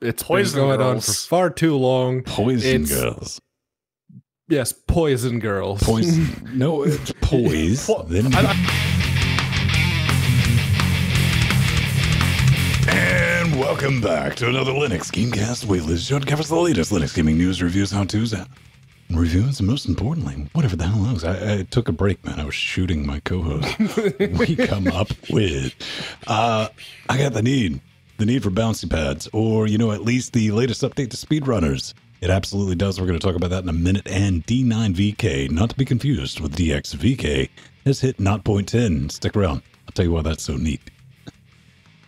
It's Poison been going girls. On for far too long. Poison it's, girls. Yes, poison girls. Poison. No, it's poise. Then and welcome back to another Linux Gamecast weekly show that covers the latest Linux gaming news, reviews, how-tos, and reviews, and most importantly, whatever the hell else. I took a break, man. I was shooting my co-host. We come up with. I got the need for bouncy pads, or, you know, at least the latest update to Speedrunners. It absolutely does. We're going to talk about that in a minute. And D9VK, not to be confused with DXVK, has hit 0.10. Stick around. I'll tell you why that's so neat.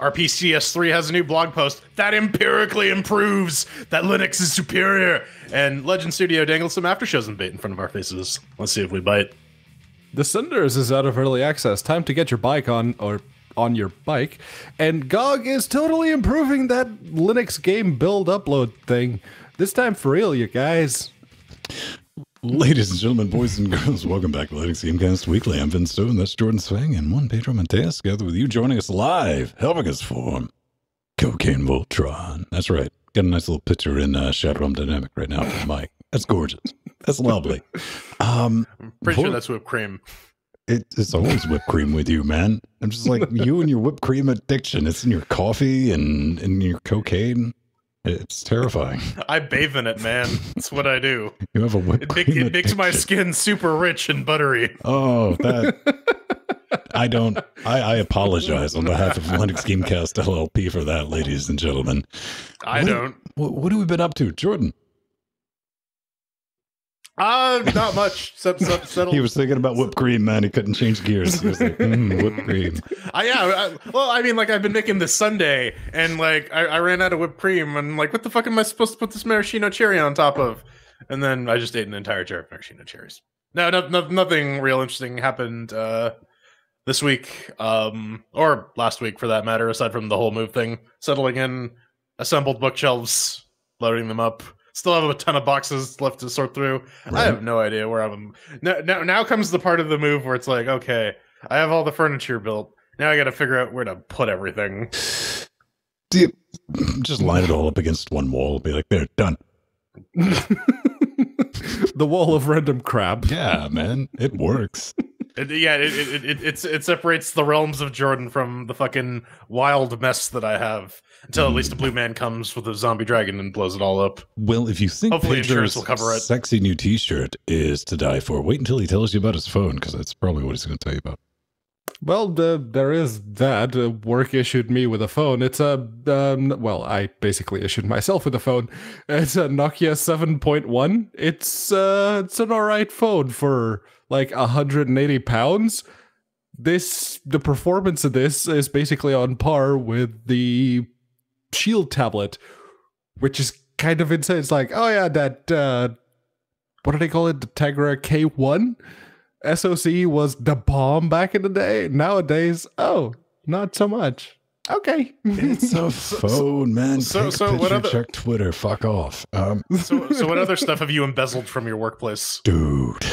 RPCS3 has a new blog post that empirically improves that Linux is superior. And Legend Studio dangles some aftershows and bait in front of our faces. Let's see if we bite. Descenders is out of early access. Time to get your bike on, or... on your bike, and GOG is totally improving that Linux game build upload thing. This time for real, you guys. Ladies and gentlemen, boys and girls, welcome back to Linux Gamecast Weekly. I'm Vin Stone, that's Jordan Swang, and one Pedro Mateus together with you joining us live, helping us form Cocaine Voltron. That's right. Got a nice little picture in Shadowrun Dynamic right now from Mike. That's gorgeous. That's lovely. I'm pretty sure that's whipped cream. It's always whipped cream with you, man. I'm just like, you and your whipped cream addiction. It's in your coffee and in your cocaine. It's terrifying. I bathe in it, man. That's what I do. You have a whipped cream addiction. It makes my skin super rich and buttery. Oh, that. I apologize on behalf of Linux Gamecast LLP for that, ladies and gentlemen. What have we been up to, Jordan? Not much. He was thinking about whipped cream, man. He couldn't change gears. He was like, whipped cream. I've been making this Sunday, and like I ran out of whipped cream, and I'm like, what the fuck am I supposed to put this maraschino cherry on top of? And then I just ate an entire jar of maraschino cherries. No, nothing real interesting happened this week, or last week for that matter, aside from the whole move thing. Settling in, assembled bookshelves, loading them up. Still have a ton of boxes left to sort through. Right. I have no idea where I'm... Now comes the part of the move where it's like, okay, I have all the furniture built. Now I got to figure out where to put everything. Do you just line it all up against one wall and be like, they're done. The wall of random crap. Yeah, man. It works. It separates the realms of Jordan from the fucking wild mess that I have. Until at least a blue man comes with a zombie dragon and blows it all up. Well, if you think hopefully insurance will cover it. Sexy new t-shirt is to die for, wait until he tells you about his phone, because that's probably what he's going to tell you about. Well, there is that. Work issued me with a phone. It's a, well, I basically issued myself with a phone. It's a Nokia 7.1. It's an all right phone for like 180 pounds. The performance of this is basically on par with the Shield tablet, which is kind of insane. It's like, oh yeah, that what do they call it, the Tegra K1 SoC was the bomb back in the day. Nowadays, oh, not so much. Okay, it's a phone, man. So what other, check Twitter, fuck off. So what other stuff have you embezzled from your workplace, dude?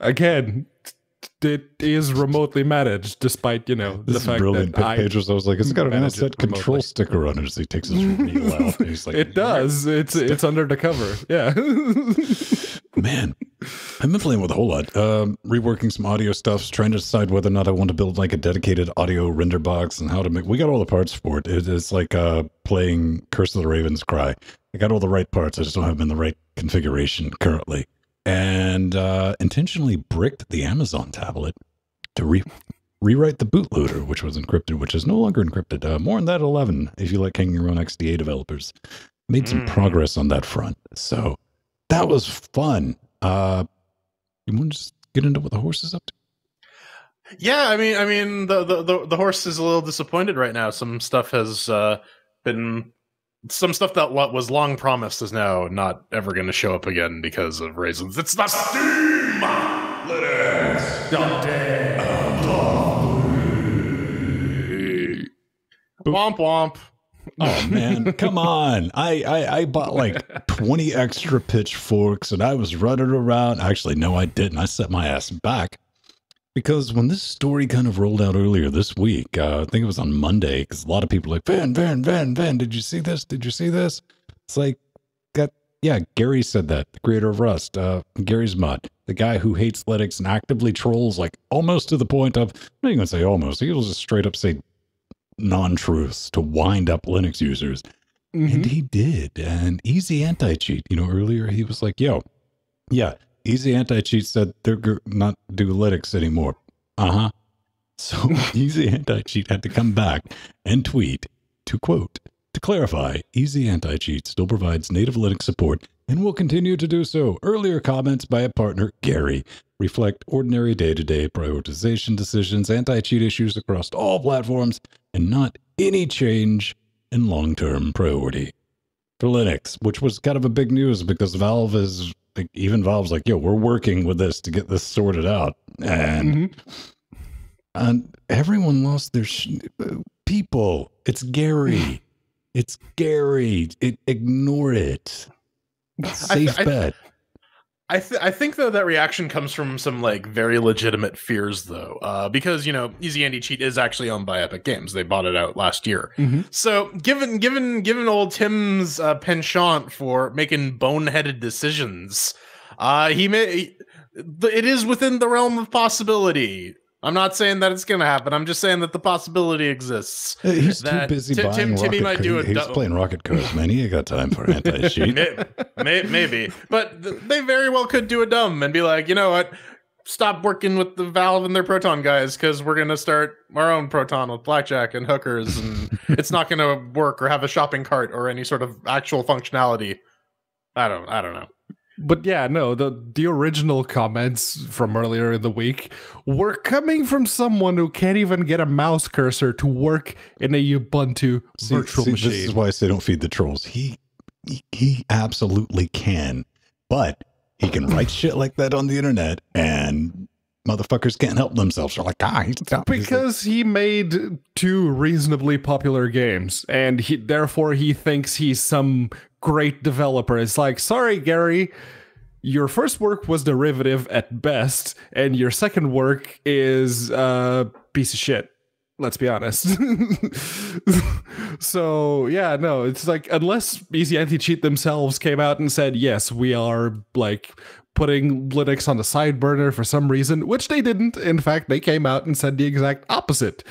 Again, it is remotely managed, despite, you know, this the fact brilliant that I was like, it's got an asset control sticker on it as he takes his real out. And he's like, it does. It's under the cover. Yeah. Man, I've been playing with a whole lot. Reworking some audio stuff, trying to decide whether or not I want to build like a dedicated audio render box and how to make. We got all the parts for it. It's like playing Curse of the Raven's Cry. I got all the right parts. I just don't have them in the right configuration currently. And intentionally bricked the Amazon tablet to rewrite the bootloader, which was encrypted, which is no longer encrypted. More on that 11, if you like hanging around XDA developers. Made some progress on that front. So that was fun. You want to just get into what the horse is up to? Yeah, I mean, the horse is a little disappointed right now. Some stuff has been... Some stuff that was long promised is now not ever going to show up again because of reasons. It's the Steam Linux update. Womp womp. Oh man, come on! I bought like 20 extra pitchforks and I was running around. Actually, no, I didn't. I set my ass back Because when this story kind of rolled out earlier this week, I think it was on Monday, because a lot of people were like, Vin, did you see this? Did you see this? It's like, yeah, Gary said that, the creator of Rust, Gary's Mod, the guy who hates Linux and actively trolls, like, almost to the point of, I'm not going to say almost, he'll just straight up say non-truths to wind up Linux users. Mm-hmm. And he did. And Easy Anti-Cheat, you know, earlier he was like, yo, yeah, Easy Anti-Cheat said they're not do Linux anymore. Uh-huh. So Easy Anti-Cheat had to come back and tweet to quote, "To clarify, Easy Anti-Cheat still provides native Linux support and will continue to do so. Earlier comments by a partner, Gary, reflect ordinary day-to-day prioritization decisions, anti-cheat issues across all platforms, and not any change in long-term priority for Linux," which was kind of a big news because Valve is... like, even Valve's like, yo, we're working with this to get this sorted out. And, mm-hmm. and everyone lost their people. It's Gary. It's Gary. Ignore it. Safe bet. I think, though, that reaction comes from some, like, very legitimate fears, though, because, you know, Easy Anti-Cheat is actually owned by Epic Games. They bought it out last year. Mm-hmm. So given old Tim's penchant for making boneheaded decisions, it is within the realm of possibility. I'm not saying that it's going to happen. I'm just saying that the possibility exists. He's too busy buying Rocket Code. He's playing Rocket Code, man. He ain't got time for anti-cheat. Maybe. But they very well could do a dumb and be like, you know what? Stop working with the Valve and their Proton guys because we're going to start our own Proton with blackjack and hookers. And it's not going to work or have a shopping cart or any sort of actual functionality. I don't know. But yeah, no, the original comments from earlier in the week were coming from someone who can't even get a mouse cursor to work in a Ubuntu virtual machine. This is why I say don't feed the trolls. He absolutely can, but he can write shit like that on the internet and motherfuckers can't help themselves. They're like, ah, he's not, because he made two reasonably popular games and therefore he thinks he's some great developer. It's like, sorry, Gary, your first work was derivative at best, and your second work is a piece of shit. Let's be honest. So, yeah, no, it's like, unless Easy Anti-Cheat themselves came out and said, yes, we are, like, putting Linux on the side burner for some reason, which they didn't. In fact, they came out and said the exact opposite.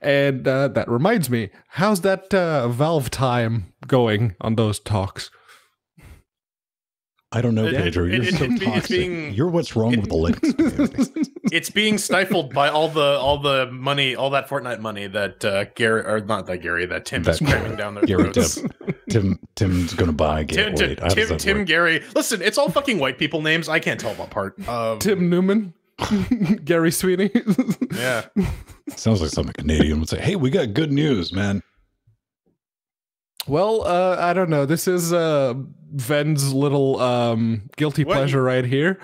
And that reminds me, how's that Valve time going on those talks? I don't know, Pedro. You're so toxic. You're what's wrong with the Linux. It's being stifled by all the money, all that Fortnite money that Gary, or not that Gary, that Tim is cramming down their throats. Tim's gonna buy. Tim Gary. Listen, it's all fucking white people names. I can't tell them apart. Tim Newman, Gary Sweeney. Yeah, sounds like something Canadian would say. Hey, we got good news, man. Well, I don't know. This is Ven's little guilty pleasure right here.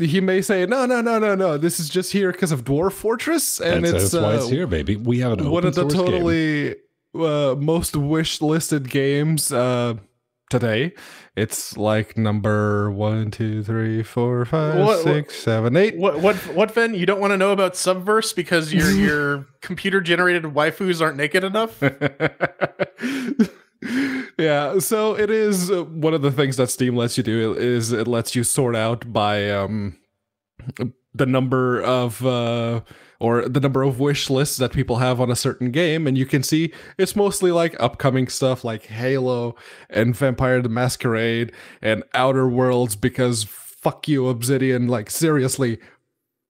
He may say, no. This is just here because of Dwarf Fortress. And that's why it's here, baby. We have an one of the totally most wish-listed games today. It's like number 1, 2, 3, 4, 5, 6, 7, 8. What, Vin? You don't want to know about Subverse because your computer-generated waifus aren't naked enough? Yeah, so it is one of the things that Steam lets you do is it lets you sort out by the number of wish lists that people have on a certain game, and you can see it's mostly like upcoming stuff like Halo and Vampire the Masquerade and Outer Worlds, because fuck you, Obsidian, like seriously,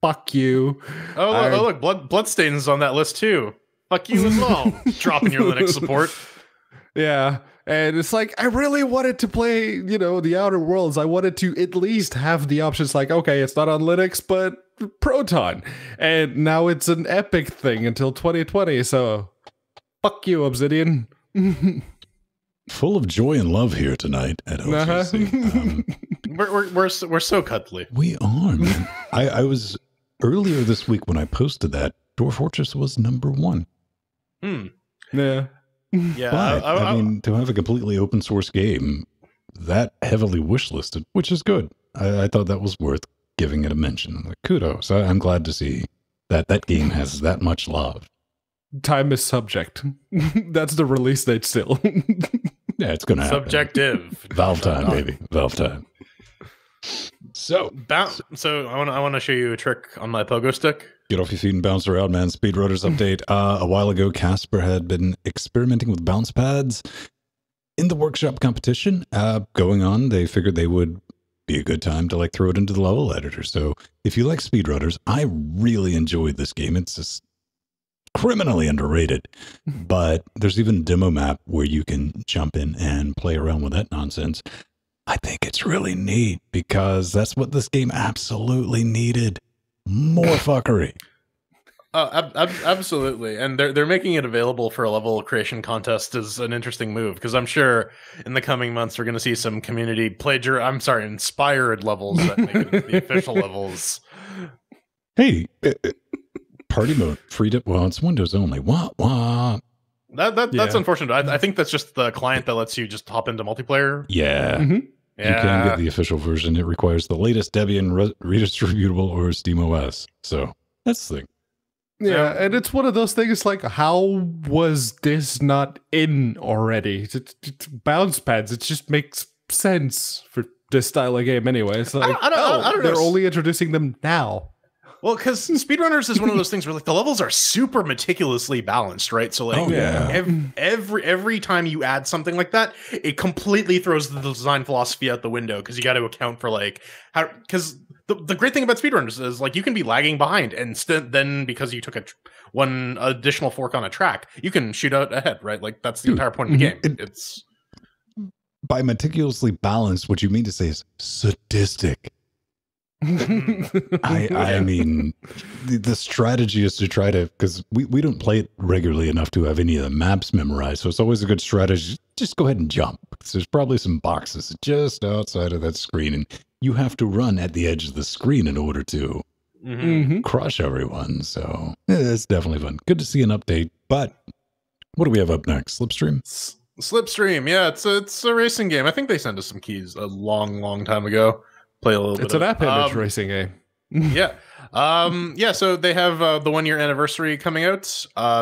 fuck you. Oh, look, Bloodstained is on that list too. Fuck you as well, dropping your Linux support. Yeah. And it's like, I really wanted to play, you know, the Outer Worlds. I wanted to at least have the options like, okay, it's not on Linux, but Proton. And now it's an Epic thing until 2020. So fuck you, Obsidian. Full of joy and love here tonight at OGC. We're so cuddly. We are, man. I was earlier this week when I posted that, Dwarf Fortress was #1. Hmm. Yeah. Yeah, but, I mean, to have a completely open source game that heavily wishlisted, which is good. I thought that was worth giving it a mention. Like, kudos. I'm glad to see that that game has that much love. Time is subject. That's the release date still. Yeah, it's going to happen. Subjective. Valve time, baby. Valve time. So I want to show you a trick on my pogo stick. Get off your feet and bounce around, man. Speedrunners update. A while ago, Casper had been experimenting with bounce pads in the workshop competition going on. They figured they would be a good time to like throw it into the level editor. So if you like Speedrunners, I really enjoyed this game. It's just criminally underrated, but there's even a demo map where you can jump in and play around with that nonsense. I think it's really neat because that's what this game absolutely needed. More fuckery. Absolutely. And they're making it available for a level creation contest is an interesting move, because I'm sure in the coming months we're going to see some community inspired levels that make it the official levels. Hey, party mode, free dip. Well, it's Windows only. Wah, wah. That's unfortunate. I think that's just the client that lets you just hop into multiplayer. Yeah. Mm-hmm. Yeah. You can get the official version. It requires the latest Debian redistributable or SteamOS. So that's the thing. Yeah, and it's one of those things like, how was this not in already? It's bounce pads. It just makes sense for this style of game anyway. It's like, I don't know. They're only introducing them now. Well, because Speedrunners is one of those things where like the levels are super meticulously balanced, right? So like every time you add something like that, it completely throws the design philosophy out the window, because you got to account for like how, because the great thing about Speedrunners is like you can be lagging behind, and then because you took one additional fork on a track, you can shoot out ahead, right? Like that's the entire point of the game. It's by meticulously balanced, what you mean to say is sadistic. I mean, the strategy is to try to, because we don't play it regularly enough to have any of the maps memorized, so it's always a good strategy, just go ahead and jump. There's probably some boxes just outside of that screen, and you have to run at the edge of the screen in order to crush everyone. So it's definitely fun. Good to see an update. But what do we have up next? Slipstream? Slipstream, yeah, it's a racing game. I think they sent us some keys a long time ago. Play a little bit. It's an app image racing game. Yeah. So they have the 1-year anniversary coming out.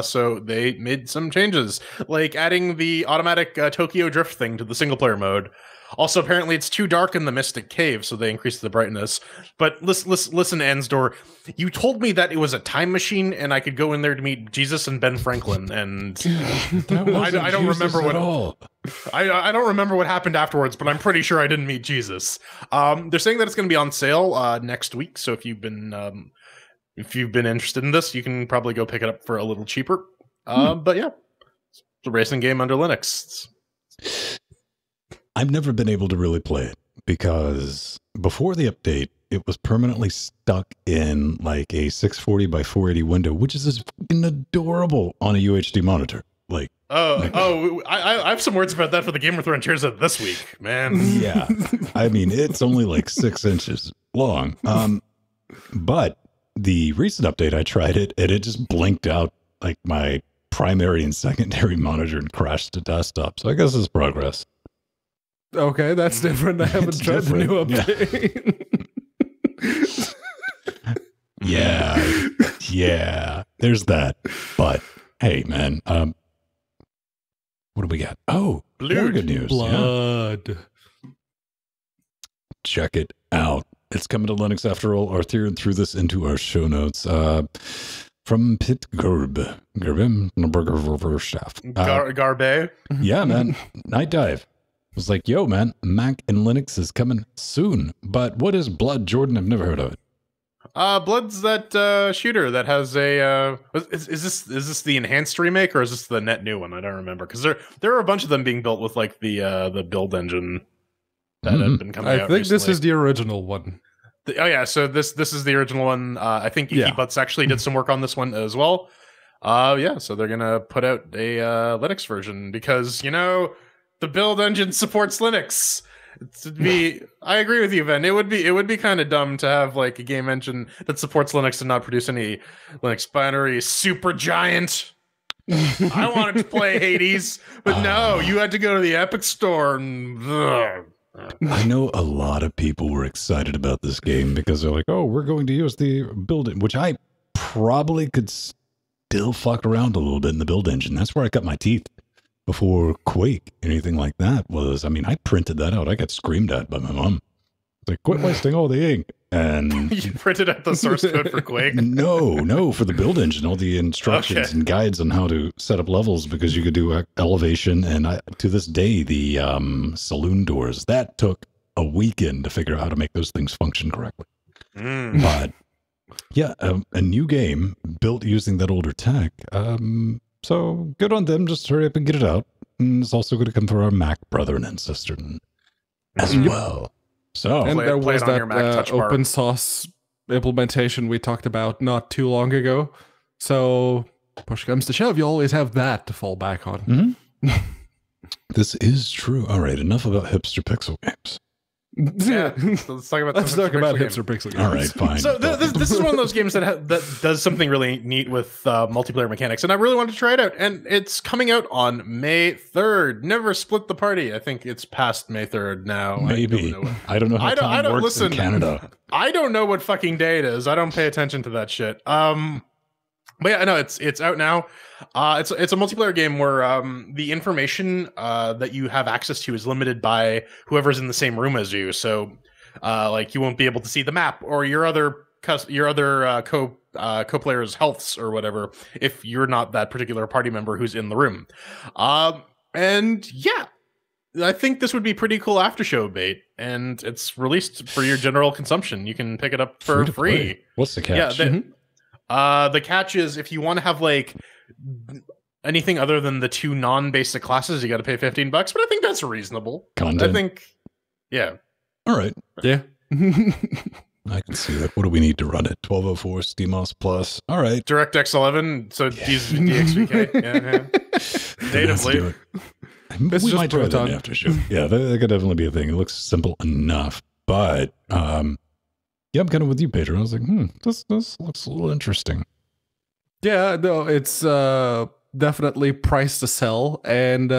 So they made some changes, like adding the automatic Tokyo Drift thing to the single player mode. Also, apparently it's too dark in the Mystic Cave, so they increased the brightness. But listen, Ansdor, you told me that it was a time machine and I could go in there to meet Jesus and Ben Franklin, and I don't remember what all. I don't remember what happened afterwards, but I'm pretty sure I didn't meet Jesus. They're saying that it's going to be on sale next week, so if you've been interested in this, you can probably go pick it up for a little cheaper. But yeah, it's a racing game under Linux. I've never been able to really play it because before the update, it was permanently stuck in like a 640 by 480 window, which is just fucking adorable on a UHD monitor. Like, I have some words about that for the game we're throwing chairs at this week, man. Yeah, I mean, it's only like 6 inches long. But the recent update, I tried it and it just blinked out like my primary and secondary monitor and crashed to desktop. So I guess it's progress. Okay, that's different. I haven't tried the new update. Yeah, there's that. But hey, man, what do we got? Oh, more good news. Blood. Yeah. Check it out. It's coming to Linux after all. Arthur threw this into our show notes. From Pit Gerb. Gerbim? Garbe? Yeah, man. Night Dive. I was like, yo, man, Mac and Linux is coming soon. But what is Blood, Jordan? I've never heard of it. Blood's that shooter that has a... is this the enhanced remake or is this the net new one? I don't remember. Because there are a bunch of them being built with like the build engine that have been coming out recently. I think this is the original one. So this is the original one. I think Iki Butts actually did some work on this one as well. So they're going to put out a Linux version because, you know... The build engine supports Linux. I agree with you, Vin. It would be kind of dumb to have like a game engine that supports Linux and not produce any Linux binary. Super Giant. I wanted to play Hades, but no, you had to go to the Epic Store and I know a lot of people were excited about this game because they're like, oh, we're going to use the build engine, which I probably could still fuck around a little bit in the build engine. That's where I cut my teeth before Quake, anything like that was. I mean, I printed that out. I got screamed at by my mom. Like, quit wasting all the ink. And you printed out the source code for Quake? No, for the build engine, all the instructions and guides on how to set up levels, because you could do elevation. And to this day, the saloon doors, that took a weekend to figure out how to make those things function correctly. Mm. But yeah, a new game built using that older tech. So good on them. Just hurry up and get it out. And it's also going to come for our Mac brethren and sister as well. So, and there was that open source implementation we talked about not too long ago. So, push comes to shove, you always have that to fall back on. Mm-hmm. This is true. All right, enough about hipster pixel games. Yeah, so let's talk about hipster pixel games. All right, fine. So this is one of those games that does something really neat with multiplayer mechanics, and I really wanted to try it out. And it's coming out on May 3rd. Never split the party. I think it's past May 3rd now. Maybe I don't know how time works in Canada. I don't know what fucking day it is. I don't pay attention to that shit. But yeah, no, it's out now. It's a multiplayer game where the information that you have access to is limited by whoever's in the same room as you. So, like, you won't be able to see the map or your other co-players' healths or whatever if you're not that particular party member who's in the room. And yeah, I think this would be pretty cool after show bait, and it's released for your general consumption. You can pick it up for free. What's the catch? Yeah. The catch is if you want to have like anything other than the two non-basic classes, you got to pay $15, but I think that's reasonable. Content. I think, yeah. All right. Yeah. I can see that. What do we need to run it? 1204, Steamos Plus. All right. DirectX 11. So yeah. DXVK. Yeah. Natively. We might try that after show. Yeah, that could definitely be a thing. It looks simple enough, but, yeah, I'm kind of with you, Pedro. I was like, this looks a little interesting. Yeah, no, it's definitely priced to sell, and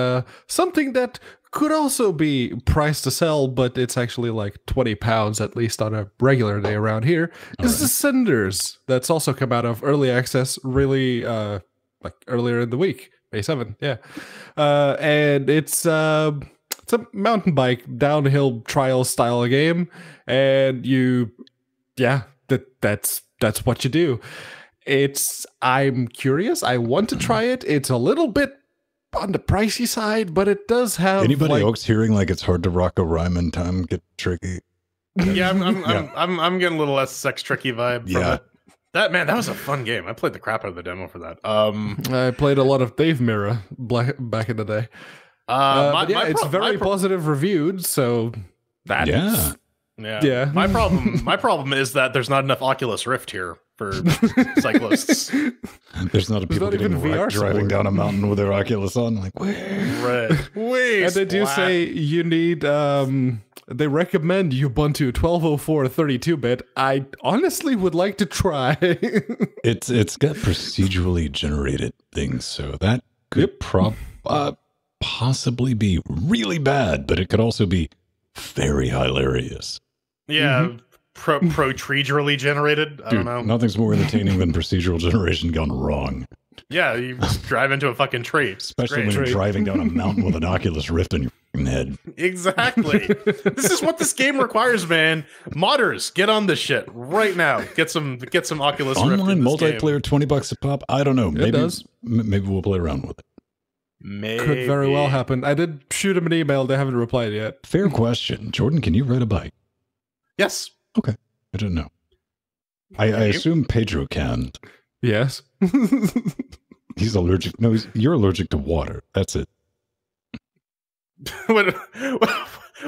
something that could also be priced to sell, but it's actually like £20 at least on a regular day around here. Is Descenders. That's also come out of early access, really, like earlier in the week, May 7th. Yeah, and it's. It's a mountain bike downhill trial style game, and you, yeah, that's what you do. It's, I'm curious. I want to try it. It's a little bit on the pricey side, but it does have. Anybody like, else hearing like it's hard to rock a rhyme in time get tricky? Yeah, I'm getting a little less sex tricky vibe. Yeah. That was a fun game. I played the crap out of the demo for that. I played a lot of Dave Mirra back in the day. It's very positive reviewed, so that is, yeah. My problem is that there's not enough Oculus Rift here for cyclists. There's not a people not getting wrecked driving down a mountain with their Oculus on, like wait. And they do say you need. They recommend Ubuntu 12.04 32-bit. I honestly would like to try. It's got procedurally generated things, so that could possibly be really bad, but it could also be very hilarious. Yeah, procedurally generated. I don't know. Nothing's more entertaining than procedural generation gone wrong. Yeah, you just drive into a fucking tree. Especially when you're driving down a mountain with an Oculus Rift in your head. Exactly. This is what this game requires, man. Modders, get on this shit right now. Get some Oculus Rift. Online multiplayer, game. $20 a pop. I don't know. Maybe we'll play around with it. Maybe. Could very well happen. I did shoot him an email. They haven't replied yet. Fair question. Jordan, can you ride a bike? Yes. Okay. I don't know. I assume Pedro can. Yes. He's allergic. No, you're allergic to water. That's it.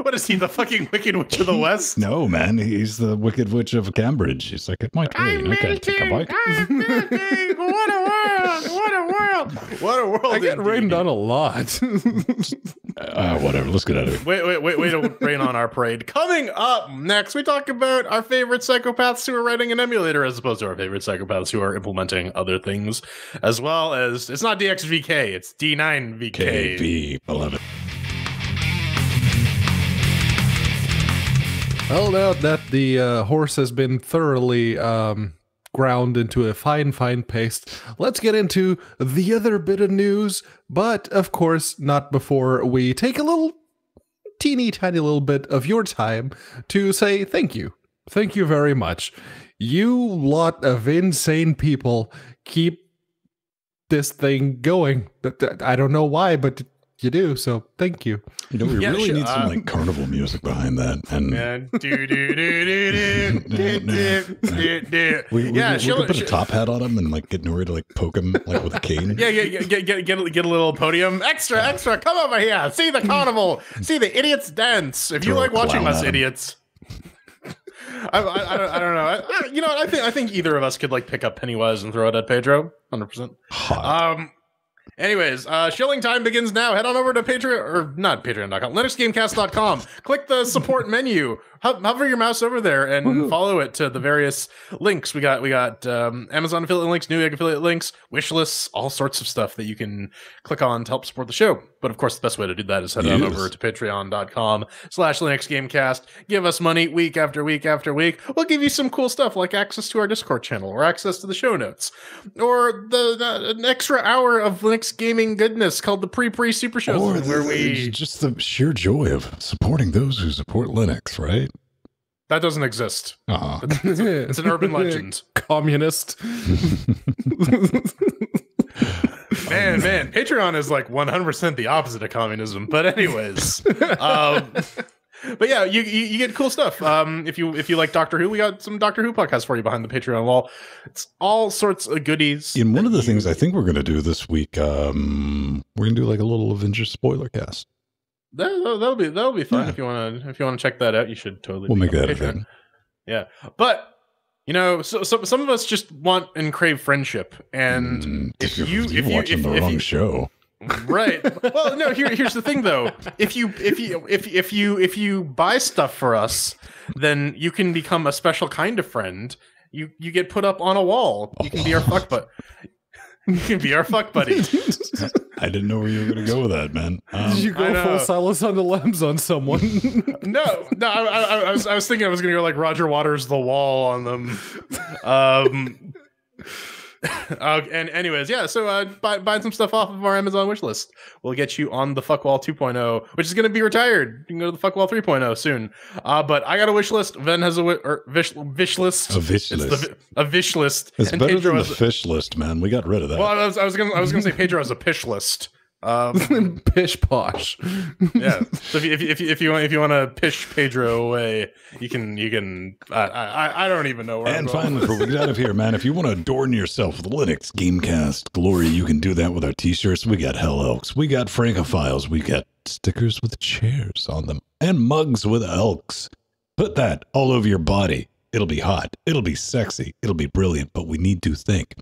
What is he, the fucking Wicked Witch of the West? No, man. He's the Wicked Witch of Cambridge. He's like, it might rain. I can't take a bike. I'm melting. What a world. What a world. What a world. I get rained on a lot. Whatever. Let's get out of here. Wait. Don't rain on our parade. Coming up next, we talk about our favorite psychopaths who are writing an emulator as opposed to our favorite psychopaths who are implementing other things, as well as it's not DXVK. It's D9VK. KB11. Held out that the horse has been thoroughly ground into a fine paste. Let's get into the other bit of news, but of course not before we take a little teeny tiny little bit of your time to say thank you. Thank you very much. You lot of insane people keep this thing going. I don't know why, but you do, so thank you. You know, we really need some like carnival music behind that. And we put a top hat on him and like get Nori to like poke him like with a cane. Get a little podium. Extra, come over here. See the carnival. See the idiots dance. If you like watching us idiots. I don't know. You know, I think either of us could like pick up Pennywise and throw it at Pedro. 100%. Anyways, shilling time begins now. Head on over to Patreon, or not Patreon.com, LinuxGameCast.com. Click the support menu. Hover your mouse over there and follow it to the various links. We got Amazon affiliate links, Newegg affiliate links, wish lists, all sorts of stuff that you can click on to help support the show. But of course, the best way to do that is head on over to Patreon.com/LinuxGameCast. Give us money week after week after week. We'll give you some cool stuff like access to our Discord channel or access to the show notes or an extra hour of Linux gaming goodness called the Pre-Super Show. Or where we just the sheer joy of supporting those who support Linux, right? That doesn't exist. It's an urban legend. Communist. Man, Patreon is like 100% the opposite of communism. But anyways, but yeah, you get cool stuff. If you like Doctor Who, we got some Doctor Who podcasts for you behind the Patreon wall. It's all sorts of goodies. And one of the things I think we're going to do this week, we're going to do like a little Avengers spoiler cast. That'll be fun. If you wanna check that out, you should totally. We'll make that a thing. Yeah, but you know, so some of us just want and crave friendship, and if you're watching the wrong show, right? Well, no. Here's the thing, though. If you buy stuff for us, then you can become a special kind of friend. You get put up on a wall. You can be our fuck butt. You can be our fuck buddy. I didn't know where you were going to go with that, man. Did you go full Silas on the Lambs on someone? No. I was thinking I was going to go like Roger Waters, The Wall on them. And anyways, yeah. So buy some stuff off of our Amazon wish list. We'll get you on the Fuckwall 2.0, which is going to be retired. You can go to the Fuckwall 3.0 soon. But I got a wish list. Ven has a wish list. A wish list. A wish list. It's better than the fish list, man. We got rid of that. Well, I was gonna say Pedro has a pish list. Pish posh. Yeah. So if you want to pish Pedro away, you can. I don't even know where. And finally, before we get out of here, man, if you want to adorn yourself with Linux Gamecast glory, you can do that with our T-shirts. We got Hell Elks. We got Francophiles. We got stickers with chairs on them and mugs with elks. Put that all over your body. It'll be hot. It'll be sexy. It'll be brilliant. But we need to think.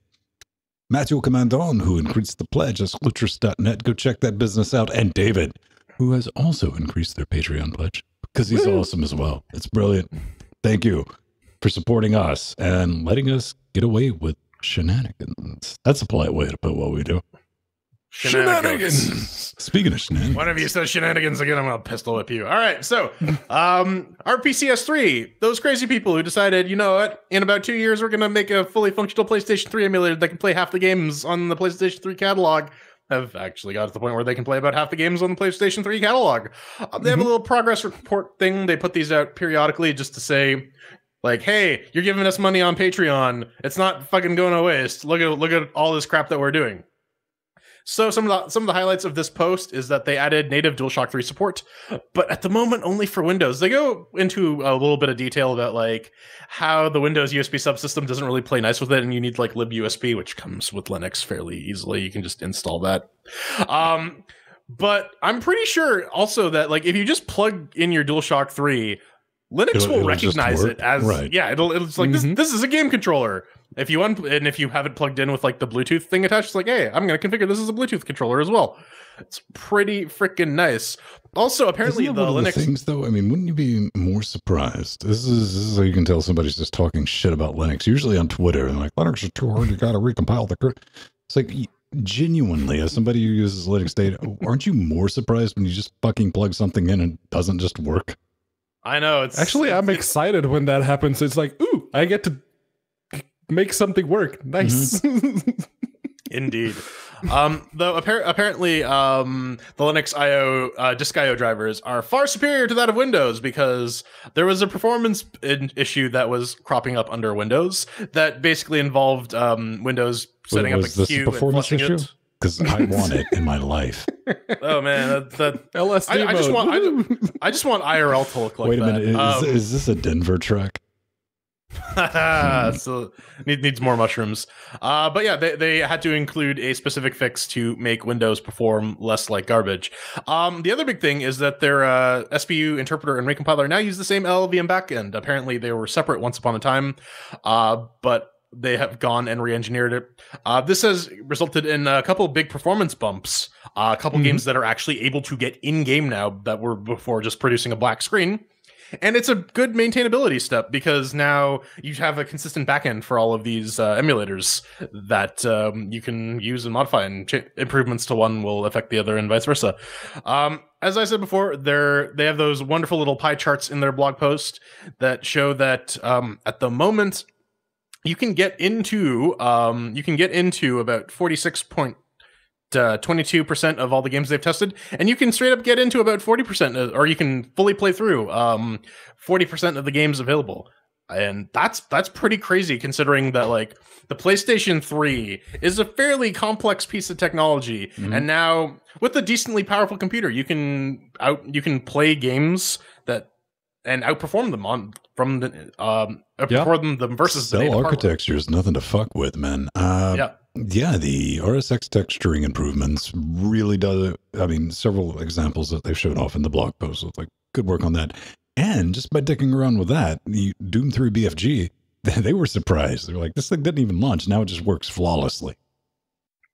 Matthew Commandon, who increased the pledge at Lutrus.net. Go check that business out. And David, who has also increased their Patreon pledge because he's awesome as well. It's brilliant. Thank you for supporting us and letting us get away with shenanigans. That's a polite way to put what we do. Shenanigans. Speaking of shenanigans. One of you says shenanigans again, I'm gonna pistol whip you. All right, so RPCS3, those crazy people who decided, you know what, in about 2 years we're gonna make a fully functional PlayStation 3 emulator that can play half the games on the PlayStation 3 catalog, have actually got to the point where they can play about half the games on the PlayStation 3 catalog. They have a little progress report thing. They put these out periodically just to say, like, hey, you're giving us money on Patreon. It's not fucking going to waste. Look at all this crap that we're doing. So some of the highlights of this post is that they added native DualShock 3 support, but at the moment only for Windows. They go into a little bit of detail about like how the Windows USB subsystem doesn't really play nice with it, and you need like libUSB, which comes with Linux fairly easily. You can just install that. But I'm pretty sure also that like if you just plug in your DualShock 3, Linux will recognize it as it's like this is a game controller. If you have it plugged in with like the Bluetooth thing attached, it's like, hey, I'm going to configure this as a Bluetooth controller as well. It's pretty freaking nice. Also, apparently the Linux things, though. I mean, wouldn't you be more surprised? This is how you can tell somebody's just talking shit about Linux. Usually on Twitter, they're like, Linux is too hard. You got to recompile the. It's like genuinely, as somebody who uses Linux data, aren't you more surprised when you just fucking plug something in and it doesn't just work? I know. It's actually, I'm excited when that happens. It's like, ooh, I get to make something work. Nice. Mm-hmm. Indeed. Though apparently the Linux IO disk IO drivers are far superior to that of Windows, because there was a performance issue that was cropping up under Windows that basically involved Windows setting up a queue and flushing it. Because I want it in my life. Oh man, that LSD I just want I just want IRL to look like that. Wait a minute, is this a Denver track? So needs more mushrooms. But yeah, they had to include a specific fix to make Windows perform less like garbage. The other big thing is that their SPU interpreter and recompiler now use the same LLVM backend. Apparently they were separate once upon a time, but they have gone and re-engineered it. This has resulted in a couple of big performance bumps, a couple games that are actually able to get in-game now that were before just producing a black screen. And it's a good maintainability step, because now you have a consistent backend for all of these emulators that you can use and modify, and improvements to one will affect the other and vice versa. As I said before, they have those wonderful little pie charts in their blog post that show that at the moment you can get into about 46.2%. 22% of all the games they've tested, and you can straight up get into about 40%, or you can fully play through 40% of the games available, and that's pretty crazy, considering that like the PlayStation 3 is a fairly complex piece of technology, and now with a decently powerful computer, you can play games that and outperform them on from the outperform them versus the cell architecture is nothing to fuck with, man. Yeah, the RSX texturing improvements really does. I mean, several examples that they've shown off in the blog post. Like, good work on that. And just by dicking around with that, the Doom 3 BFG, they were surprised. They were like, this thing didn't even launch. Now it just works flawlessly.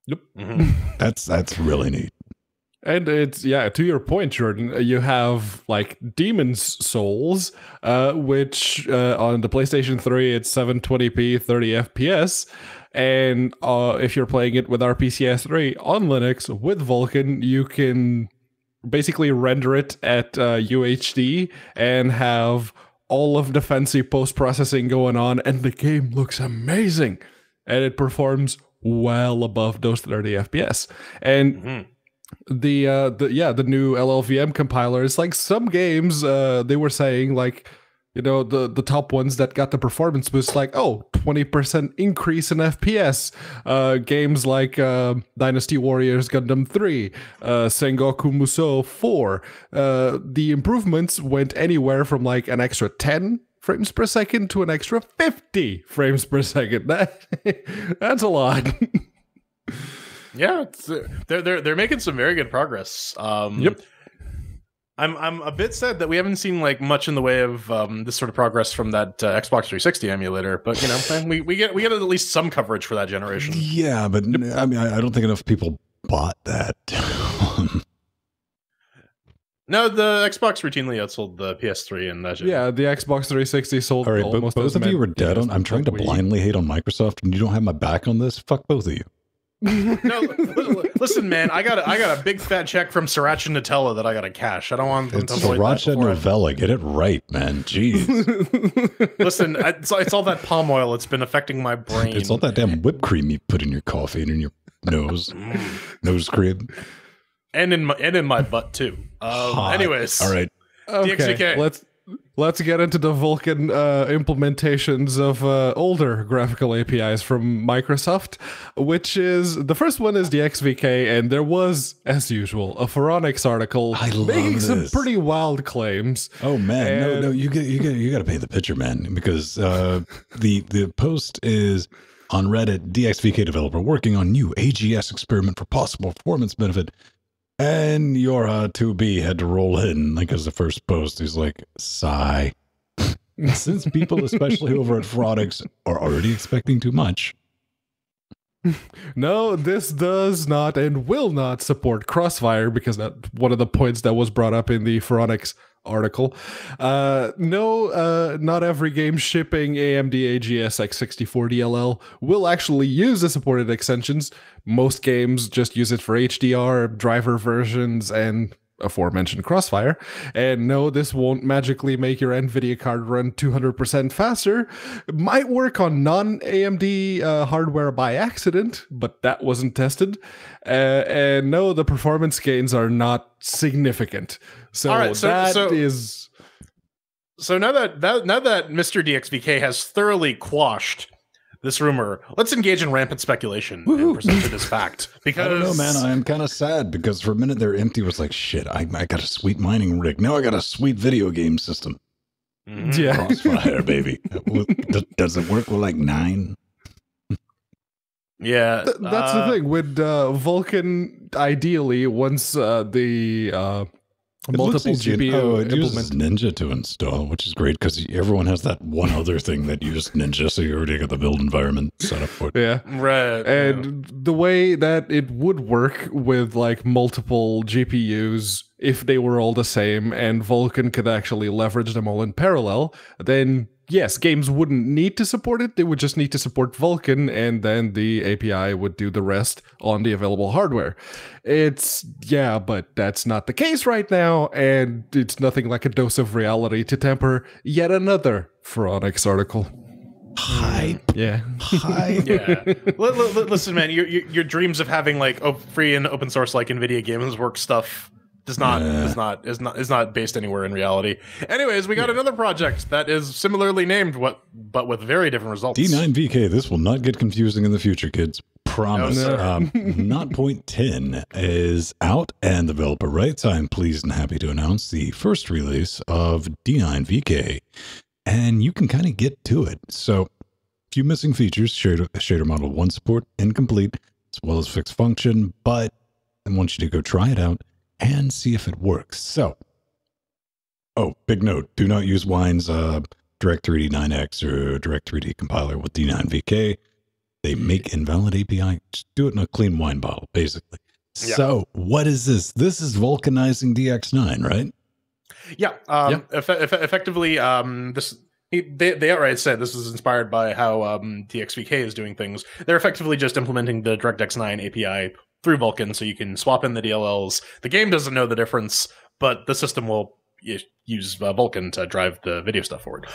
Yep. That's really neat. And it's, yeah, to your point, Jordan, you have like Demon's Souls, which on the PlayStation 3, it's 720p, 30 FPS. And if you're playing it with RPCS3 on Linux with Vulkan, you can basically render it at UHD and have all of the fancy post-processing going on, and the game looks amazing. And it performs well above those 30 FPS. And the new LLVM compiler is like some games, they were saying like, you know, the top ones that got the performance boost, like, oh, 20% increase in FPS. Games like Dynasty Warriors Gundam 3, Sengoku Musou 4. The improvements went anywhere from like an extra 10 frames per second to an extra 50 frames per second. That's a lot. Yeah, they're making some very good progress. Yep. I'm a bit sad that we haven't seen like much in the way of this sort of progress from that Xbox 360 emulator, but you know, we get at least some coverage for that generation. Yeah, but I mean, I don't think enough people bought that. No, the Xbox routinely outsold the PS3 and that. Yeah, the Xbox 360 sold. All right, almost both of you were dead on. I'm trying to blindly hate on Microsoft, and you don't have my back on this. Fuck both of you. No, listen, man. I got a big fat check from Sriracha Nutella that I got to cash. I don't want them to avoid that. Sriracha Novella, get it right, man. Jeez. Listen, it's all that palm oil. It's been affecting my brain. It's all that damn whipped cream you put in your coffee and in your nose, nose cream, and in my butt too. Anyways, all right. Okay, DXVK. Let's get into the Vulkan implementations of older graphical APIs from Microsoft, which is, the first one is DXVK, and there was, as usual, a Pharonics article making some pretty wild claims. Oh man, and no, you got to pay the pitcher, man, because the post is on Reddit: DXVK developer working on new AGS experiment for possible performance benefit. And Yorha 2B had to roll in, like, as the first post. He's like, sigh. Since people, especially over at Pharonics, are already expecting too much. No, this does not and will not support Crossfire, because that's one of the points that was brought up in the Pharonics article. Not every game shipping AMD AGS x64 DLL will actually use the supported extensions. Most games just use it for HDR driver versions and aforementioned Crossfire. And no, this won't magically make your NVIDIA card run 200% faster. It might work on non-AMD hardware by accident, but that wasn't tested. And no, the performance gains are not significant. So, all right, so now that Mr. DXVK has thoroughly quashed this rumor, let's engage in rampant speculation and present it as fact. Because I don't know, man, I am kind of sad because for a minute there, Empty was like, "Shit, I got a sweet mining rig. Now I got a sweet video game system." Yeah, Crossfire, baby. Does it work with like 9? Yeah, that's the thing with Vulkan. Ideally, once the multiple GPU uses Ninja to install, which is great because everyone has that one other thing that uses Ninja, so you already got the build environment set up for it. Yeah, right. And the way that it would work with like multiple GPUs, if they were all the same and Vulkan could actually leverage them all in parallel, then yes, games wouldn't need to support it. They would just need to support Vulkan, and then the API would do the rest on the available hardware. It's, yeah, but that's not the case right now, and it's nothing like a dose of reality to temper yet another Pharonix article. Hype. Yeah. Hype. Yeah. Listen, man, your dreams of having like free and open source like NVIDIA Games Work stuff is not based anywhere in reality. Anyways, we got another project that is similarly named, but with very different results. D9VK. This will not get confusing in the future, kids. Promise. No, no. Not point 10 is out, and developer Rights. I'm pleased and happy to announce the first release of D9VK, and you can kind of get to it. So, a few missing features: shader model 1 support incomplete, as well as fixed function. But I want you to go try it out and see if it works. So, oh, big note, do not use Wine's Direct3D 9X or Direct3D compiler with D9VK. They make invalid API. Just do it in a clean Wine bottle, basically. Yeah. So, what is this? This is vulcanizing DX9, right? Yeah. Effectively, they outright said this is inspired by how DXVK is doing things. They're effectively just implementing the DirectX9 API through Vulkan, so you can swap in the DLLs. The game doesn't know the difference, but the system will use Vulkan to drive the video stuff forward.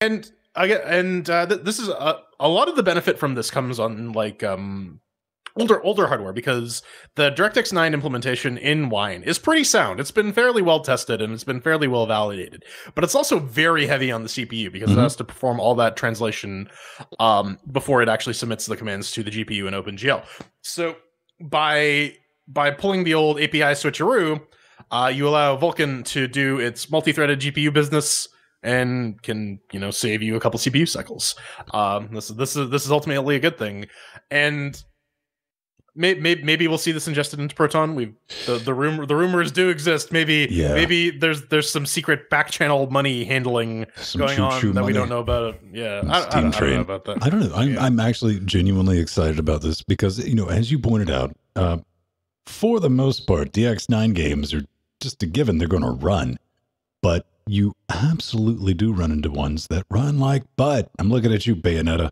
And this is a lot of the benefit from this comes on like older hardware, because the DirectX 9 implementation in Wine is pretty sound. It's been fairly well tested and it's been fairly well validated, but it's also very heavy on the CPU because it has to perform all that translation before it actually submits the commands to the GPU and OpenGL. So by pulling the old API switcheroo, you allow Vulkan to do its multi-threaded GPU business and can, you know, save you a couple CPU cycles. This is ultimately a good thing, and maybe we'll see this ingested into Proton. The rumors do exist. Maybe there's some secret back channel money handling going on that we don't know about. Yeah, I don't know about that. I don't know. I'm actually genuinely excited about this because, you know, as you pointed out, for the most part, DX9 games are just a given. They're going to run, but you absolutely do run into ones that run like butt. I'm looking at you, Bayonetta.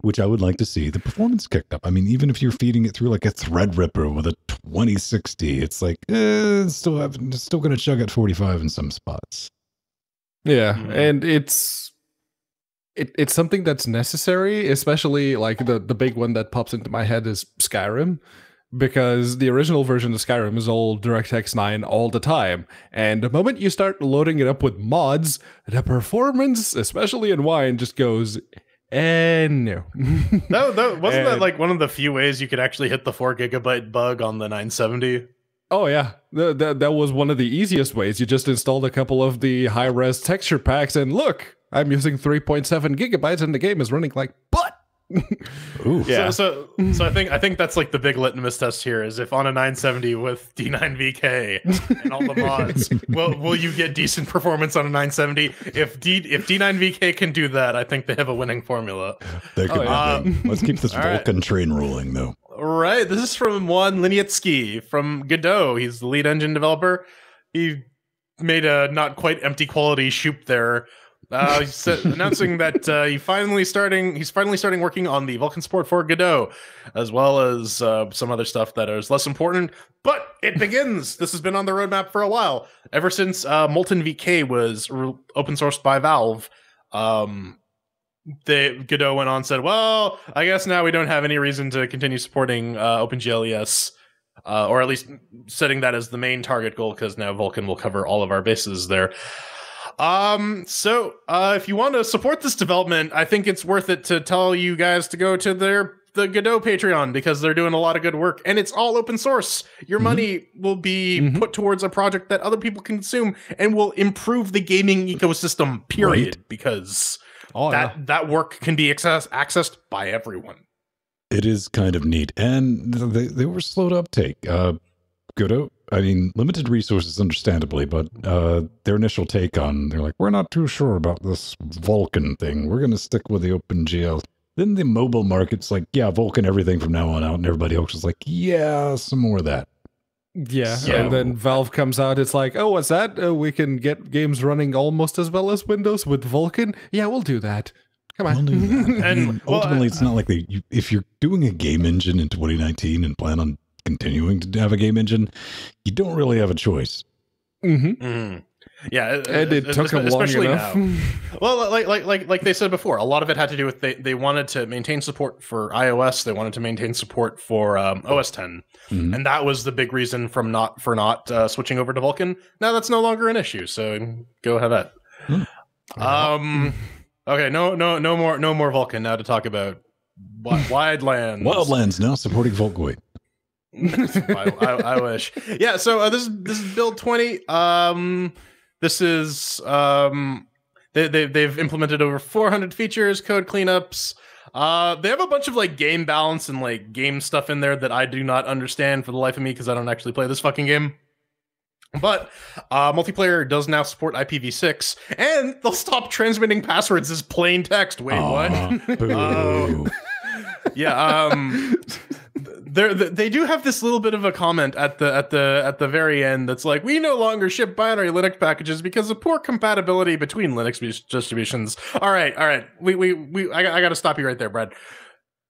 Which I would like to see the performance kicked up. I mean, even if you're feeding it through like a Threadripper with a 2060, it's like, it's still going to chug at 45 in some spots. Yeah, and it's something that's necessary, especially like the big one that pops into my head is Skyrim, because the original version of Skyrim is all DirectX 9 all the time. And the moment you start loading it up with mods, the performance, especially in Wine, just goes, no. Wasn't that like one of the few ways you could actually hit the 4 GB bug on the 970? Oh, yeah. That was one of the easiest ways. You just installed a couple of the high-res texture packs, and look, I'm using 3.7 gigabytes, and the game is running like butt. Ooh. Yeah. So I think that's like the big litmus test here is if on a 970 with D9VK and all the mods, will you get decent performance on a 970? If D9VK can do that, I think they have a winning formula. Let's keep this Vulkan train rolling, though. Right. This is from Juan Linietsky from Godot. He's the lead engine developer. He made a not quite empty quality shoop there. Announcing that he's finally starting working on the Vulkan support for Godot, as well as some other stuff that is less important. But it begins. This has been on the roadmap for a while, ever since Molten VK was open sourced by Valve. Godot went on and said, "Well, I guess now we don't have any reason to continue supporting OpenGL ES." Or at least setting that as the main target goal, because now Vulkan will cover all of our bases there. So if you want to support this development, I think it's worth it to tell you guys to go to the Godot Patreon, because they're doing a lot of good work, and it's all open source. Your money will be put towards a project that other people consume and will improve the gaming ecosystem, period, because that work can be accessed by everyone. It is kind of neat, and they were slow to uptake. Godot, I mean, limited resources, understandably, but their initial take on, they're like, we're not too sure about this Vulkan thing. We're going to stick with the OpenGL. Then the mobile market's like, yeah, Vulkan, everything from now on out, and everybody else is like, yeah, some more of that. Yeah, so, and then Valve comes out, it's like, oh, what's that? We can get games running almost as well as Windows with Vulkan? Yeah, we'll do that. Come on. And ultimately, it's not like if you're doing a game engine in 2019 and plan on continuing to have a game engine, you don't really have a choice. Yeah, and it took them long enough. Well, like they said before, a lot of it had to do with they wanted to maintain support for iOS, they wanted to maintain support for OS X, and that was the big reason for not switching over to Vulkan. Now that's no longer an issue, so go have that. Okay, no more Vulkan now to talk about. Wildlands. Wildlands now supporting Volkoid. I wish. Yeah, so this is build 20. This is they've implemented over 400 features, code cleanups. They have a bunch of like game balance and like game stuff in there that I do not understand for the life of me, because I don't actually play this fucking game. But multiplayer does now support IPv6, and they'll stop transmitting passwords as plain text. Wait, what? Yeah, they do have this little bit of a comment at the very end that's like, we no longer ship binary Linux packages because of poor compatibility between Linux distributions. All right, I got to stop you right there, Brad.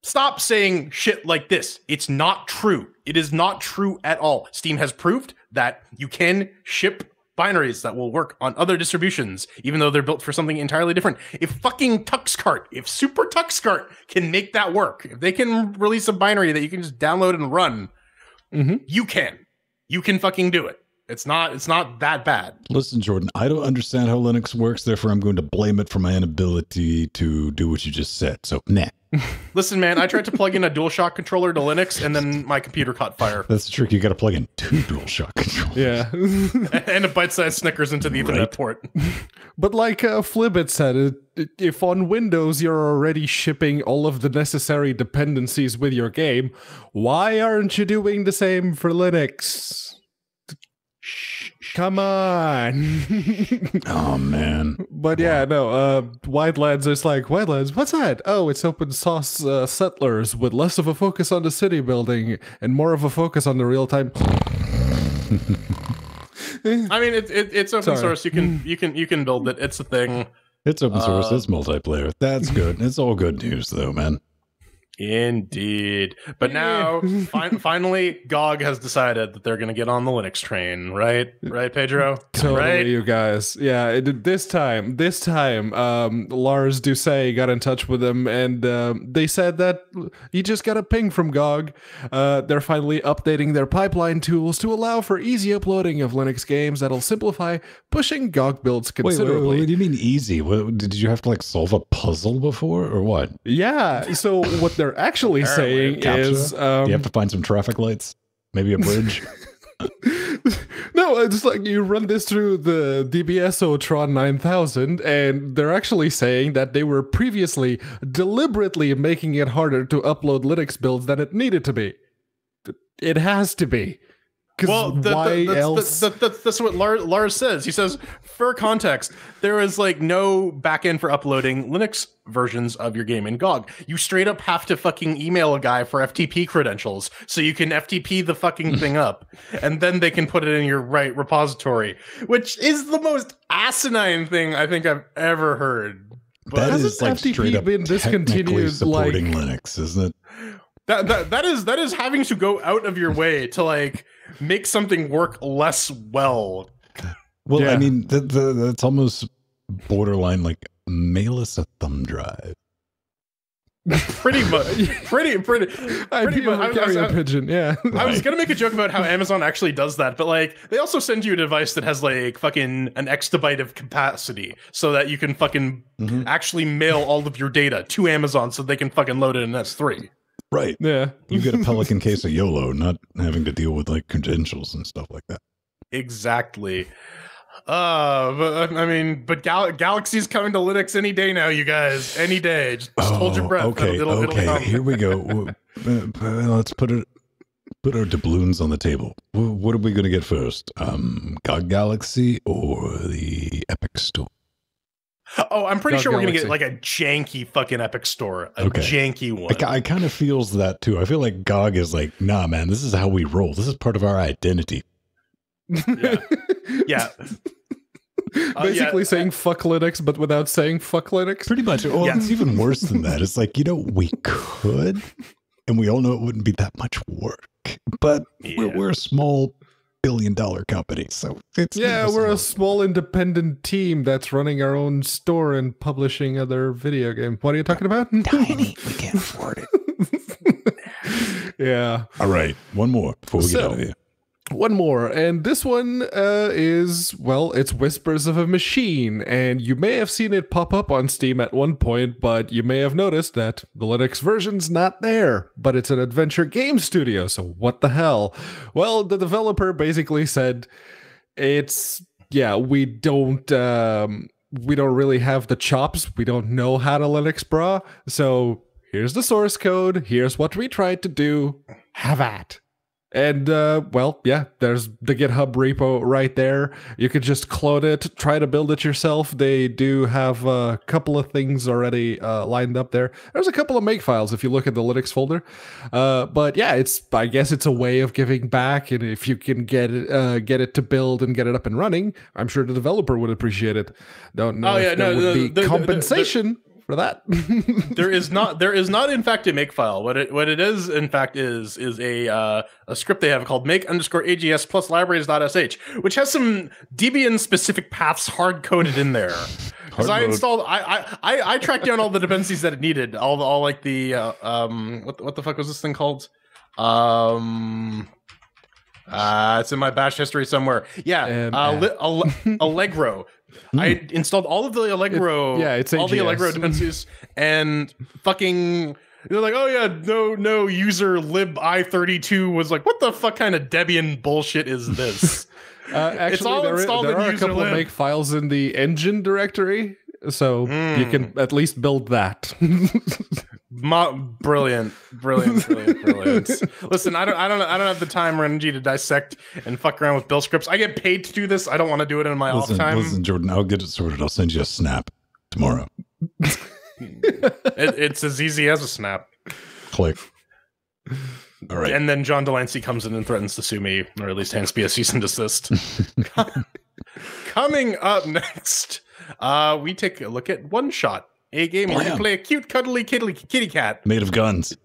Stop saying shit like this. It's not true. It is not true at all. Steam has proved that you can ship binaries that will work on other distributions, even though they're built for something entirely different. If fucking Tuxcart, if Super Tuxcart can make that work, if they can release a binary that you can just download and run, you can fucking do it. It's not that bad. Listen, Jordan, I don't understand how Linux works, therefore I'm going to blame it for my inability to do what you just said. So, nah. Listen, man, I tried to plug in a DualShock controller to Linux, and then my computer caught fire. That's the trick. You got to plug in 2 DualShock controllers. Yeah. And a bite-sized Snickers into the Ethernet port. But like Flibbit said, if on Windows you're already shipping all of the necessary dependencies with your game, why aren't you doing the same for Linux? Come on. Oh, man. But yeah, no, Wildlands is like, Wildlands, what's that? Oh, it's open source settlers with less of a focus on the city building and more of a focus on the real-time. I mean, it's open source. You can build it. It's a thing. It's open source. It's multiplayer. That's good. It's all good news, though, man. Indeed. But now, finally, GOG has decided that they're going to get on the Linux train, right? Right, Pedro? Totally, right? You guys. Yeah, this time, Lars Doucet got in touch with them, and they said that you just got a ping from GOG. They're finally updating their pipeline tools to allow for easy uploading of Linux games that'll simplify pushing GOG builds considerably. Wait, what do you mean easy? What, did you have to, like, solve a puzzle before, or what? Yeah, so what they're actually saying is you have to find some traffic lights, maybe a bridge. No, it's like you run this through the DBSO Tron 9000, and they're actually saying that they were previously deliberately making it harder to upload Linux builds than it needed to be. It has to be. Well, that's what Lars says. He says, for context, there is like no backend for uploading Linux versions of your game in GOG. You straight up have to fucking email a guy for FTP credentials so you can FTP the fucking thing up, and then they can put it in your right repository, which is the most asinine thing I think I've ever heard. But that hasn't is like FTP been discontinued? Supporting like Linux, isn't it? That is having to go out of your way to like make something work less well. Well, yeah. I mean, that's almost borderline like mail us a thumb drive. pretty much. Carrier pigeon. Yeah, I was gonna make a joke about how Amazon actually does that, but like they also send you a device that has like fucking an exabyte of capacity, so that you can fucking actually mail all of your data to Amazon, so they can fucking load it in S3. Right. Yeah. You get a Pelican case of YOLO, not having to deal with like credentials and stuff like that. Exactly. But Galaxy's coming to Linux any day now, you guys. Any day. Just hold your breath. Okay. It'll come. Here we go. Let's put our doubloons on the table. What are we going to get first? GOG Galaxy or the Epic Store? Oh, I'm pretty sure we're going to get like a janky fucking Epic Store. A janky one. I kind of feels that too. I feel like GOG is like, nah, man, this is how we roll. This is part of our identity. Yeah. Yeah. Basically saying fuck Linux, but without saying fuck Linux. Pretty much. Well, it's even worse than that. It's like, you know, we could, and we all know it wouldn't be that much work, but we're a small billion-dollar company, so it's we're a small independent team that's running our own store and publishing other video games. What are you talking about? Tiny, we can't afford it. Yeah. All right, one more before we get out of here. One more, and this one is, well, it's Whispers of a Machine, and you may have seen it pop up on Steam at one point, but you may have noticed that the Linux version's not there, but it's an adventure game studio, so what the hell? Well, the developer basically said, we don't really have the chops, we don't know how to Linux, brah, so here's the source code, here's what we tried to do, have at. And, there's the GitHub repo right there. You could just clone it, try to build it yourself. They do have a couple of things already lined up there. There's a couple of make files if you look at the Linux folder. But, yeah, I guess it's a way of giving back. And if you can get it to build and get it up and running, I'm sure the developer would appreciate it. Don't know if there would be compensation for that. there is not in fact a make file. What it is in fact is a script they have called make_ags+libraries.sh, which has some Debian specific paths hard coded in there. Because I tracked down all the dependencies that it needed. All like the what the fuck was this thing called? It's in my bash history somewhere. Yeah, Allegro. I installed all of the Allegro, all the Allegro dependencies, and fucking they're like, oh yeah, no user lib i32 was like, what the fuck kind of Debian bullshit is this? Actually, there are a couple of make files in the engine directory, so you can at least build that. Brilliant. Listen, I don't have the time or energy to dissect and fuck around with build scripts. I get paid to do this. I don't want to do it in my off time. Listen, Jordan, I'll get it sorted. I'll send you a snap tomorrow. It's as easy as a snap. Click. All right. And then John Delancey comes in and threatens to sue me, or at least hands me a cease and desist. Coming up next, we take a look at One Shot, a game where you play a cute, cuddly, kitty cat. Made of guns.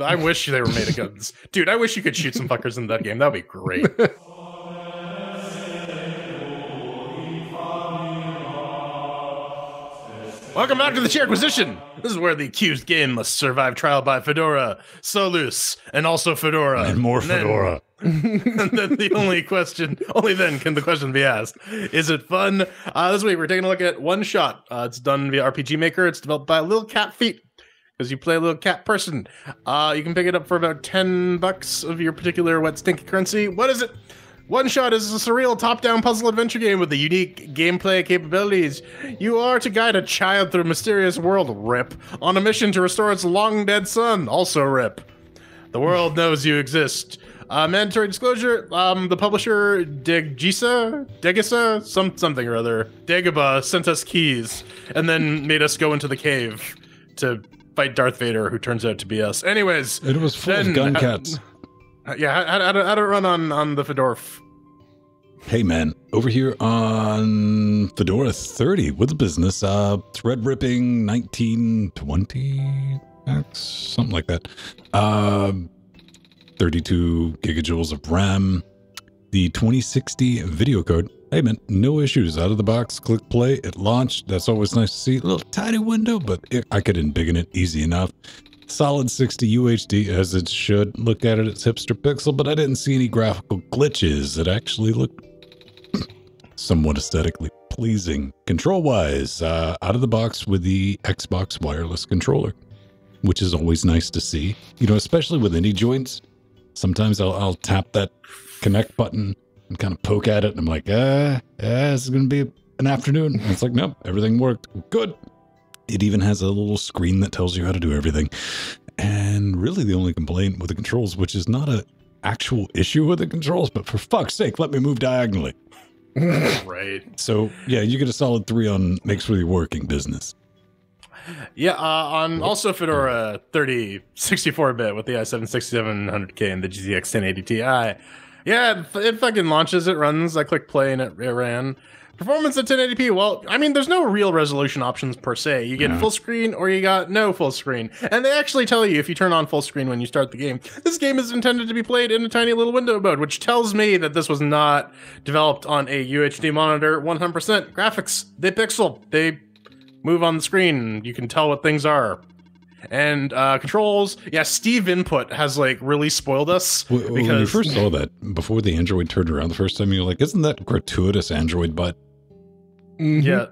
I wish they were made of guns. Dude, I wish you could shoot some fuckers in that game. That'd be great. Welcome back to the Chairquisition. This is where the accused game must survive trial by Fedora, Solus, and also Fedora. And more Fedora. And then the only then can the question be asked, is it fun? This week we're taking a look at One Shot. It's done via RPG Maker. It's developed by Little Cat Feet, because you play a little cat person. You can pick it up for about $10 of your particular wet stinky currency. What is it? One Shot is a surreal top-down puzzle adventure game with the unique gameplay capabilities. You are to guide a child through a mysterious world, RIP, on a mission to restore its long-dead son, also RIP. The world knows you exist. Mandatory disclosure, the publisher Degisa, something or other, Dagobah, sent us keys and then made us go into the cave to fight Darth Vader, who turns out to be us. Anyways. It was full of gun cats. Yeah, I don't run on the Fedorf. Hey man, over here on Fedora 30 with the business, thread ripping 1920, something like that. 32 gigajoules of RAM, the 2060 video card. Hey man, no issues, out of the box, click play, it launched. That's always nice to see. A little tiny window, but I could embiggen it easy enough. Solid 60 UHD as it should. Look at it, it's hipster pixel, but I didn't see any graphical glitches. It actually looked somewhat aesthetically pleasing. Control-wise, out of the box with the Xbox wireless controller, which is always nice to see. You know, especially with any joints, sometimes I'll tap that connect button and kind of poke at it, and I'm like, this is going to be an afternoon. And it's like, nope, everything worked. Good. It even has a little screen that tells you how to do everything. And really the only complaint with the controls, which is not an actual issue with the controls, but for fuck's sake, let me move diagonally. Right. So, yeah, you get a solid 3 on makes really working business. Yeah, on also Fedora 30 64-bit with the i7-6700K and the GTX 1080 Ti. Yeah, it fucking launches, it runs, I click play and it ran. Performance at 1080p, well, I mean, there's no real resolution options per se. You get full screen or you got no full screen. And they actually tell you if you turn on full screen when you start the game, this game is intended to be played in a tiny little window mode, which tells me that this was not developed on a UHD monitor 100%. Graphics, they pixel, they move on the screen. You can tell what things are. And controls, yeah, Steve Input has like really spoiled us. Well, because when you first saw that, before the Android turned around the first time, you were like, isn't that gratuitous Android butt? Yeah,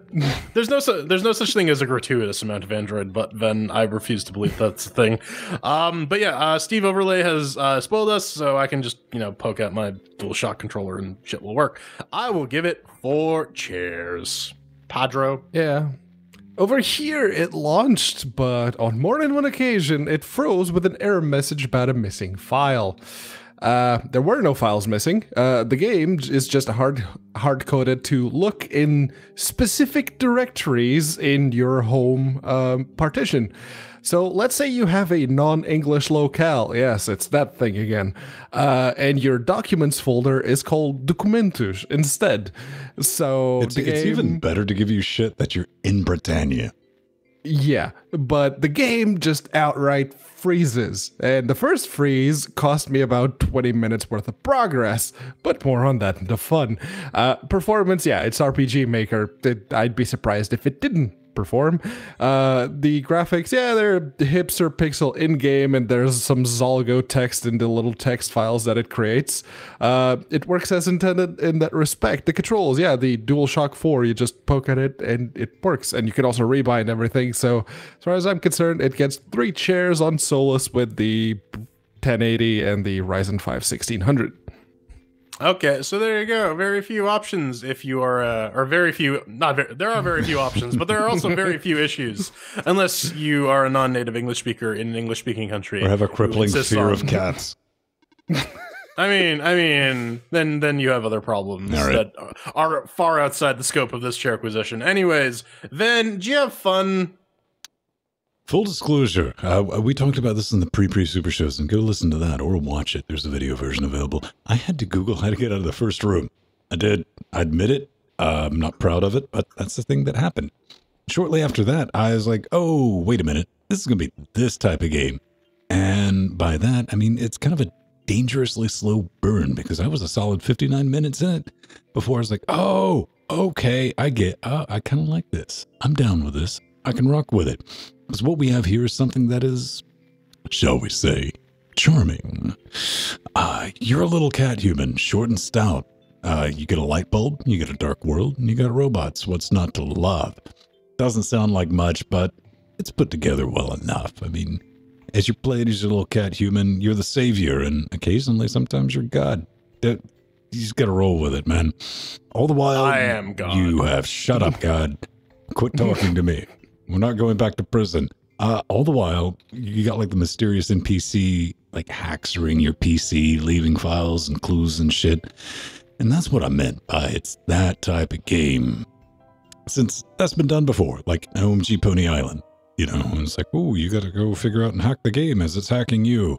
there's no such thing as a gratuitous amount of Android, but then I refuse to believe that's the thing. But yeah, Steve Overlay has spoiled us, so I can just, you know, poke at my DualShock controller and shit will work. I will give it 4 chairs. Pedro. Yeah. Over here, it launched, but on more than one occasion, it froze with an error message about a missing file. There were no files missing. The game is just hard-coded to look in specific directories in your home partition. So let's say you have a non-English locale. Yes, it's that thing again. And your documents folder is called Documentos instead. So it's even better to give you shit that you're in Britannia. Yeah, but the game just outright freezes. And the first freeze cost me about 20 minutes worth of progress, but more on that in the fun. Performance, yeah, it's RPG Maker. I'd be surprised if it didn't perform. The graphics, yeah, they're hipster pixel in-game, and there's some Zolgo text in the little text files that it creates. It works as intended in that respect. The controls, yeah, the DualShock 4, you just poke at it and it works, and you can also rebind everything. So as far as I'm concerned, it gets 3 chairs on Solus with the 1080 and the Ryzen 5 1600. Okay, so there you go. Very few options if you are, or very few, not very, there are very few options, but there are also very few issues, unless you are a non-native English speaker in an English-speaking country. Or have a crippling fear of cats. I mean, then you have other problems that are far outside the scope of this chair acquisition. Anyways, Vin, do you have fun? Full disclosure, we talked about this in the pre-super shows, and go listen to that or watch it. There's a video version available. I had to Google how to get out of the first room. I did. I admit it. I'm not proud of it, but that's the thing that happened. Shortly after that, I was like, oh, wait a minute. This is going to be this type of game. And by that, I mean, it's kind of a dangerously slow burn, because I was a solid 59 minutes in it before I was like, oh, okay, I kind of like this. I'm down with this. I can rock with it. Because what we have here is something that is, shall we say, charming. You're a little cat human, short and stout. You get a light bulb, you get a dark world, and you got robots. What's not to love? Doesn't sound like much, but it's put together well enough. I mean, as you play it as your little cat human, you're the savior, and occasionally, sometimes you're God. You just gotta roll with it, man. All the while, I am God. You have shut up, God. Quit talking to me. We're not going back to prison. All the while, you got like the mysterious NPC, like hacks ring your PC, leaving files and clues and shit. And that's what I meant by it's that type of game. Since that's been done before, like OMG Pony Island, you know, and it's like, oh, you got to go figure out and hack the game as it's hacking you.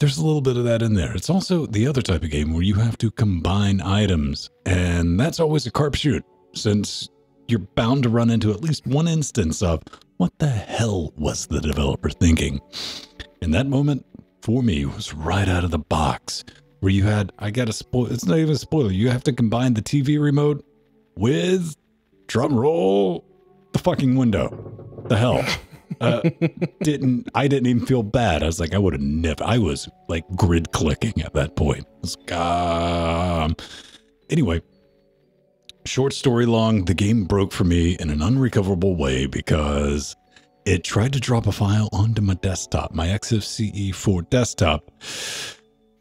There's a little bit of that in there. It's also the other type of game where you have to combine items, and that's always a carp shoot, since you're bound to run into at least one instance of what the hell was the developer thinking. And that moment for me was right out of the box, where you had, I got a spoiler, it's not even a spoiler, you have to combine the TV remote with, drum roll, the fucking window. The hell. I didn't even feel bad. I was like, I would have never, I was like grid clicking at that point. I was like, anyway, short story long, the game broke for me in an unrecoverable way because it tried to drop a file onto my desktop, my XFCE4 desktop,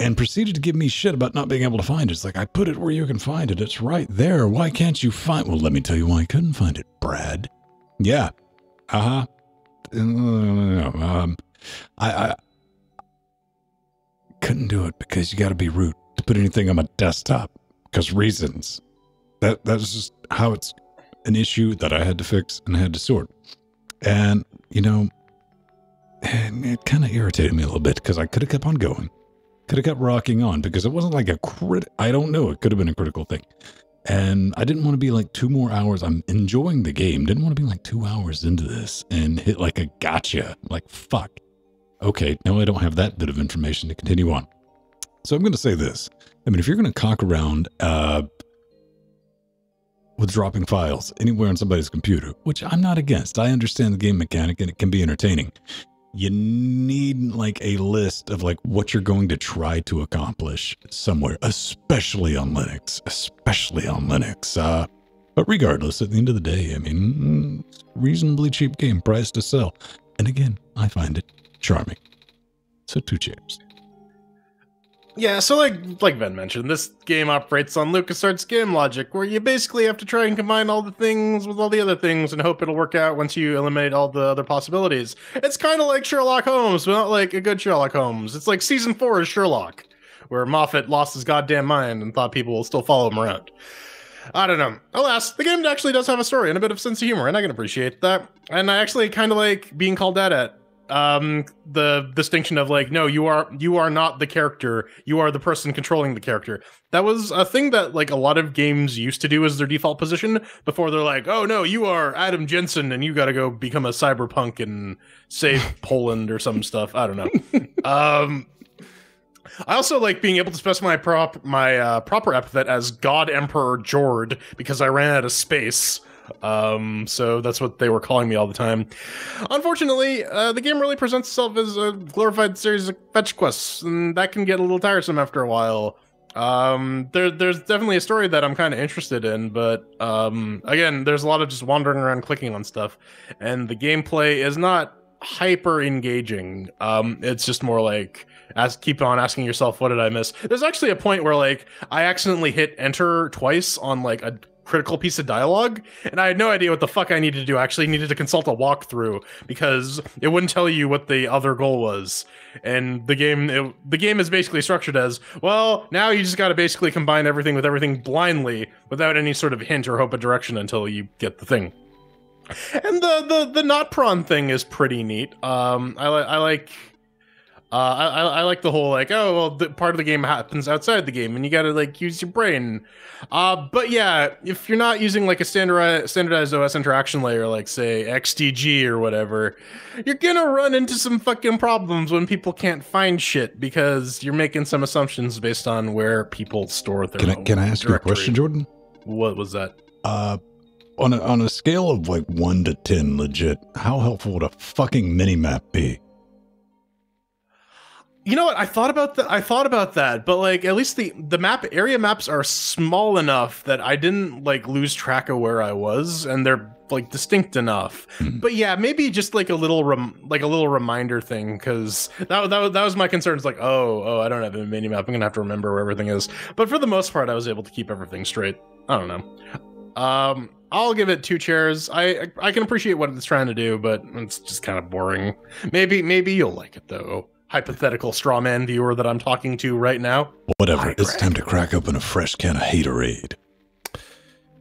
and proceeded to give me shit about not being able to find it. It's like, I put it where you can find it. It's right there. Why can't you find it? Well, let me tell you why I couldn't find it, Brad. Yeah. Uh-huh. I couldn't do it because you got to be root to put anything on my desktop because reasons. That's just how it's an issue that I had to fix and I had to sort. And, you know, it kind of irritated me a little bit because I could have kept on going. Could have kept rocking on because it wasn't like a I don't know. It could have been a critical thing. And I didn't want to be like 2 more hours. I'm enjoying the game. Didn't want to be like 2 hours into this and hit like a gotcha. Like, fuck. Okay, now I don't have that bit of information to continue on. So I'm going to say this. I mean, if you're going to cock around with dropping files anywhere on somebody's computer, which I'm not against. I understand the game mechanic and it can be entertaining. You need like a list of like what you're going to try to accomplish somewhere, especially on Linux, but regardless, at the end of the day, I mean, reasonably cheap game price to sell. And again, I find it charming. So 2 chips. Yeah, so like Ben mentioned, this game operates on LucasArts game logic, where you basically have to try and combine all the things with all the other things and hope it'll work out once you eliminate all the other possibilities. It's kind of like Sherlock Holmes, but not like a good Sherlock Holmes. It's like Season 4 of Sherlock, where Moffat lost his goddamn mind and thought people will still follow him around. I don't know. Alas, the game actually does have a story and a bit of sense of humor, and I can appreciate that. And I actually kind of like being called that at. The distinction of like, no, you are not the character, you are the person controlling the character. That was a thing that like a lot of games used to do as their default position before they're like, oh no, you are Adam Jensen and you gotta go become a cyberpunk and save Poland or some stuff. I don't know. I also like being able to specify my proper epithet as God Emperor Jord because I ran out of space. So that's what they were calling me all the time. Unfortunately, the game really presents itself as a glorified series of fetch quests, and that can get a little tiresome after a while. There's definitely a story that I'm kind of interested in, but, again, there's a lot of just wandering around clicking on stuff, and the gameplay is not hyper engaging. It's just more like, keep on asking yourself, what did I miss? There's actually a point where, like, I accidentally hit enter twice on, like, a critical piece of dialogue, and I had no idea what the fuck I needed to do. I actually needed to consult a walkthrough because it wouldn't tell you what the other goal was. And the game is basically structured as, well, now you just got to basically combine everything with everything blindly without any sort of hint or hope of direction until you get the thing. And the not prawn thing is pretty neat. I like the whole, like, oh, well, the part of the game happens outside the game, and you gotta, like, use your brain. But yeah, if you're not using, like, a standardized OS interaction layer, like, say, XDG or whatever, you're gonna run into some fucking problems when people can't find shit, because you're making some assumptions based on where people store their own directory. Can I ask you a question, Jordan? What was that? On a scale of, like, 1 to 10, legit, how helpful would a fucking minimap be? You know what? I thought about that, but like at least the map area maps are small enough that I didn't like lose track of where I was, and they're like distinct enough. But yeah, maybe just like a little reminder thing, because that was my concern. It's like, oh, I don't have a mini map. I'm gonna have to remember where everything is. But for the most part, I was able to keep everything straight. I don't know. I'll give it 2 chairs. I can appreciate what it's trying to do, but it's just kind of boring. Maybe you'll like it though. Hypothetical straw man viewer that I'm talking to right now. Whatever. It's time to crack open a fresh can of haterade.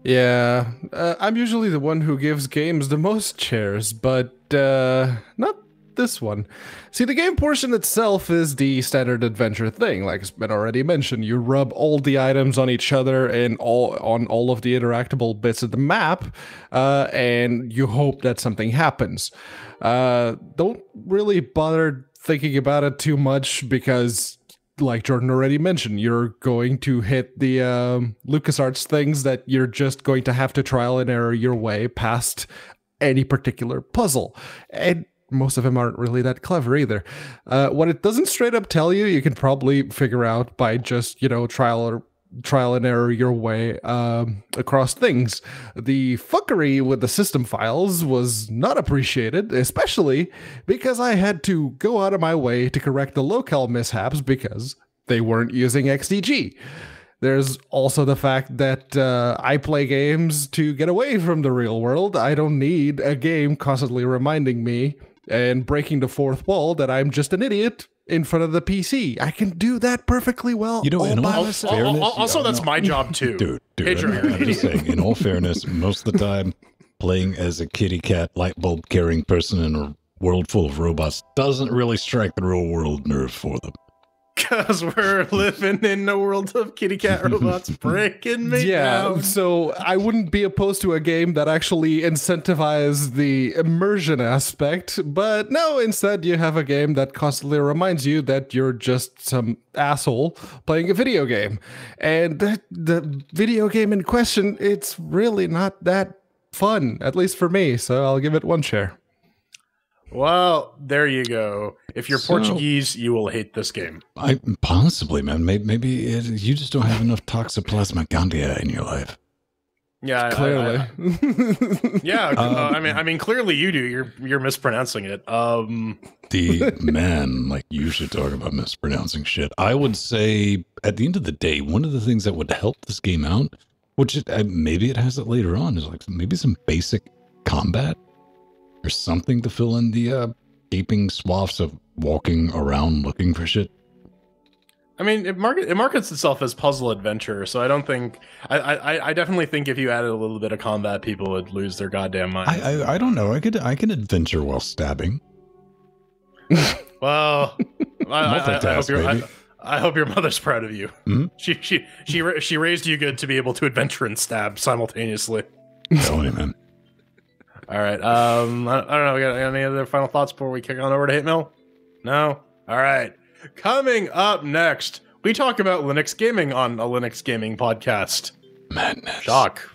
Yeah, I'm usually the one who gives games the most chairs, but not this one. See, the game portion itself is the standard adventure thing, like it's been already mentioned. You rub all the items on each other and on all of the interactable bits of the map, and you hope that something happens. Don't really bother thinking about it too much because, like Jordan already mentioned, you're going to hit the LucasArts things that you're just going to have to trial and error your way past any particular puzzle. And most of them aren't really that clever either. What it doesn't straight up tell you, you can probably figure out by just, you know, trial and error your way across things. The fuckery with the system files was not appreciated, especially because I had to go out of my way to correct the locale mishaps because they weren't using XDG. There's also the fact that I play games to get away from the real world. I don't need a game constantly reminding me and breaking the fourth wall that I'm just an idiot in front of the PC. I can do that perfectly well. You know, also, that's my job too. Dude, I'm just saying, in all fairness, most of the time, playing as a kitty cat, light bulb carrying person in a world full of robots doesn't really strike the real world nerve for them. Because we're living in a world of kitty cat robots breaking me down. So I wouldn't be opposed to a game that actually incentivized the immersion aspect, but no, instead you have a game that constantly reminds you that you're just some asshole playing a video game. And the video game in question, it's really not that fun, at least for me, so I'll give it 1 chair. Well, there you go. If you're Portuguese, you will hate this game. Possibly, man. Maybe you just don't have enough Toxoplasma gondii in your life. Yeah, clearly. Yeah, I mean, clearly you do. You're mispronouncing it. You should talk about mispronouncing shit. I would say, at the end of the day, one of the things that would help this game out, which maybe it has it later on, is like maybe some basic combat. Or something to fill in the gaping swaths of walking around looking for shit. I mean, it markets itself as puzzle adventure, so I don't think... I definitely think if you added a little bit of combat, people would lose their goddamn mind. I don't know. I can adventure while stabbing. Well, I hope your mother's proud of you. Mm-hmm. She raised you good to be able to adventure and stab simultaneously. Oh, amen. All right. I don't know. We got any other final thoughts before we kick on over to hate mail? No. All right. Coming up next, we talk about Linux gaming on a Linux gaming podcast. Madness. Doc.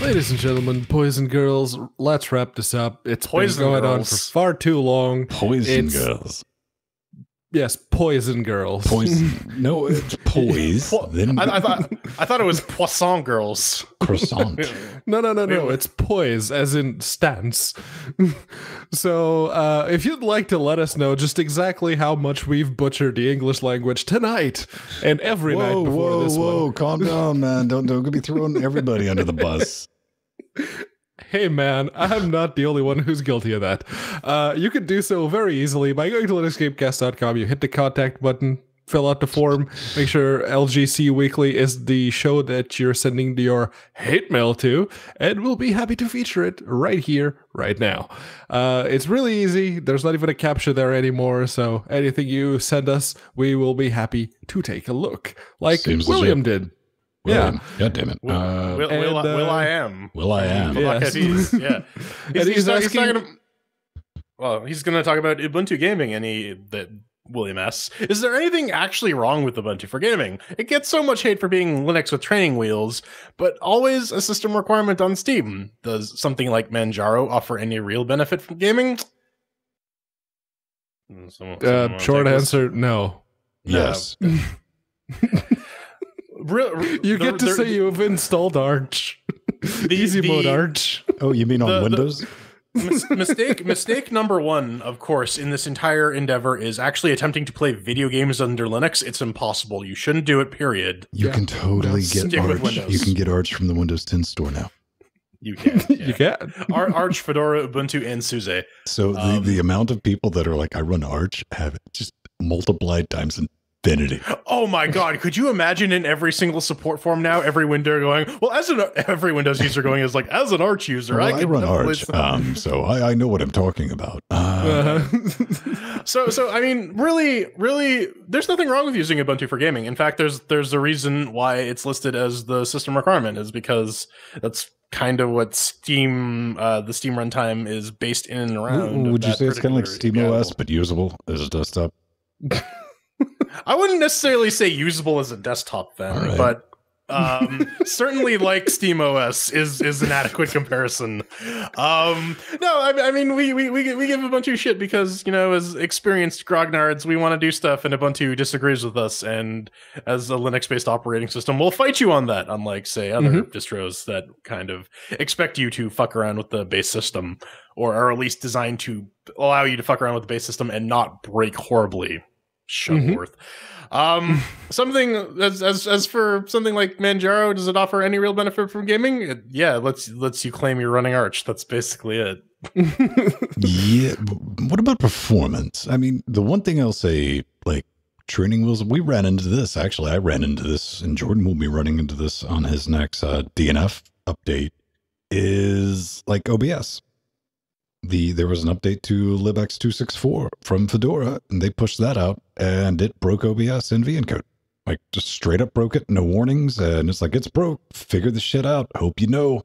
Ladies and gentlemen, boys and girls, let's wrap this up. It's been going on for far too long. Girls. Yes, poison girls. Poison. No, it's poise. I thought it was poisson girls. Croissant. No. It's poise, as in stance. So, if you'd like to let us know just exactly how much we've butchered the English language tonight and every night before this one. Whoa, calm down, man! Don't be throwing everybody under the bus. Hey man, I'm not the only one who's guilty of that. You can do so very easily by going to LinuxGameCast.com. You hit the contact button, fill out the form, make sure LGC Weekly is the show that you're sending your hate mail to, and we'll be happy to feature it right here, right now. It's really easy. There's not even a captcha there anymore, so anything you send us, we will be happy to take a look. Like William did. Yeah. God damn it. Will I am. Yes. Yeah. He's going to talk about Ubuntu gaming, and William asks, is there anything actually wrong with Ubuntu for gaming? It gets so much hate for being Linux with training wheels, but always a system requirement on Steam. Does something like Manjaro offer any real benefit from gaming? Short answer, no. Yes. You get to say you've installed Arch. Easy mode Arch. Oh, you mean on Windows? Mistake number one, of course, in this entire endeavor is actually attempting to play video games under Linux. It's impossible. You shouldn't do it, period. You can totally get Arch. You can get Arch from the Windows 10 store now. You can. Yeah. You can. Arch, Fedora, Ubuntu, and SUSE. So the amount of people that are like, I run Arch, have it just multiplied times infinity. Oh my God. Could you imagine in every single support form now, every window going, well, every Windows user going is like, as an Arch user, well, I run Arch. So I know what I'm talking about. So I mean, really, there's nothing wrong with using Ubuntu for gaming. In fact, there's a reason why it's listed as the system requirement, is because that's kind of what Steam, the Steam runtime is based in and around. Would you say it's kind of like Steam OS, but usable as a desktop? I wouldn't necessarily say usable as a desktop then, right, but certainly like Steam OS is an adequate comparison. No, I mean, we give Ubuntu shit because, you know, as experienced grognards, we want to do stuff and Ubuntu disagrees with us. And as a Linux-based operating system, we'll fight you on that, unlike, say, other distros that kind of expect you to fuck around with the base system, or are at least designed to allow you to fuck around with the base system and not break horribly. Shutterworth. Something as for something like Manjaro, does it offer any real benefit from gaming? Yeah, let's you claim you're running Arch. That's basically it. Yeah. What about performance? I mean, the one thing I'll say, like training wheels, we ran into this. Actually, I ran into this, and Jordan will be running into this on his next DNF update. Is like OBS. There was an update to libx 264 from Fedora, and they pushed that out, and it broke OBS in VNCode. Like, just straight up broke it, no warnings, and it's like, it's broke, figure the shit out, hope you know.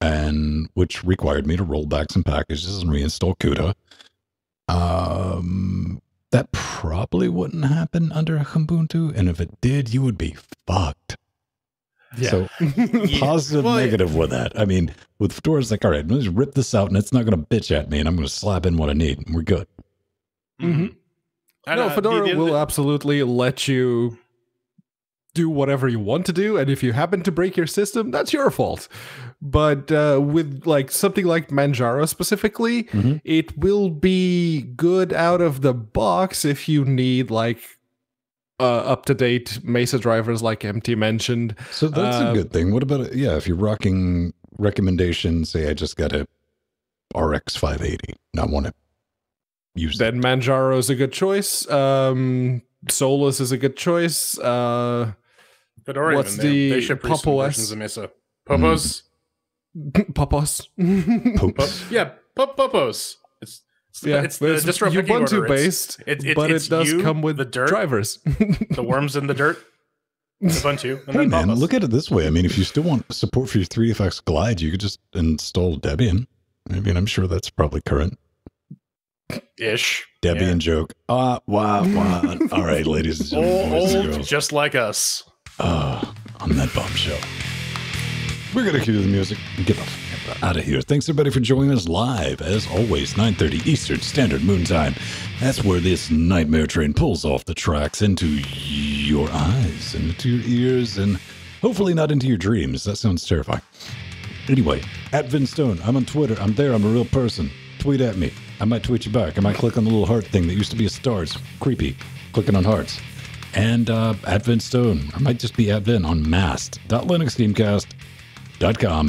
And which required me to roll back some packages and reinstall CUDA. That probably wouldn't happen under Ubuntu, and if it did, you would be fucked. Yeah. So positive, well, negative with that. I mean, with Fedora, it's like, all right, let's rip this out, and it's not going to bitch at me, and I'm going to slap in what I need, and we're good. No, Fedora will absolutely let you do whatever you want to do, and if you happen to break your system, that's your fault. But with like something like Manjaro specifically, it will be good out of the box if you need like up-to-date Mesa drivers, like MT mentioned. So that's a good thing. What about, yeah, if you're rocking recommendations, say I just got a RX 580 and I want to use that. Then Manjaro is a good choice. Solus is a good choice. Fedora, what's the PopOS? Popos? Popos. Popos. Yeah, Popos. Yeah, it's the distro picking order. Based, but it does come with the dirt drivers, the worms in the dirt. Ubuntu. And hey then man, Papas. Look at it this way. I mean, if you still want support for your 3FX Glide, you could just install Debian. I mean, I'm sure that's probably current. Ish. Debian joke. Wow, wow. All right, ladies and gentlemen. Old just like us. On that bombshell. We're going to cue the music and get off out of here. Thanks, everybody, for joining us live. As always, 9:30 Eastern Standard Moon Time. That's where this nightmare train pulls off the tracks into your eyes and into your ears and hopefully not into your dreams. That sounds terrifying. Anyway, at Vin Stone, I'm on Twitter. I'm there. I'm a real person. Tweet at me. I might tweet you back. I might click on the little heart thing that used to be a star. It's creepy. Clicking on hearts. And at Vin Stone, I might just be at Vin on mast.linuxgamecast.com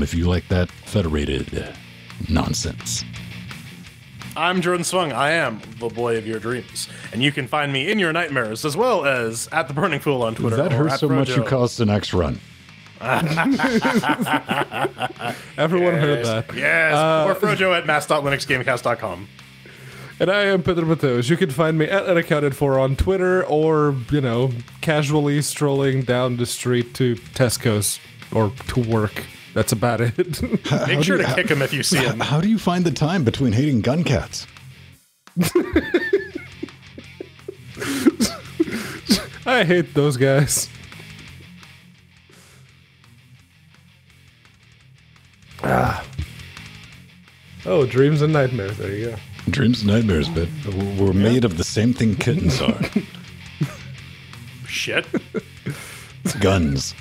if you like that federated nonsense. I'm Jordan Swang. I am the boy of your dreams. And you can find me in your nightmares as well as at The Burning Fool on Twitter. That hurts so much you caused an X run. Everyone heard that. Yes. Or Frojo at mass.linuxgamecast.com. And I am Pedro Mateus. You can find me at Unaccounted For on Twitter, or, you know, casually strolling down the street to Tesco's or to work. That's about it. Make sure to kick him if you see him. How do you find the time between hating gun cats? I hate those guys. Ah. Oh, dreams and nightmares. There you go. Dreams and nightmares, but we're made of the same thing kittens are. Shit. Guns.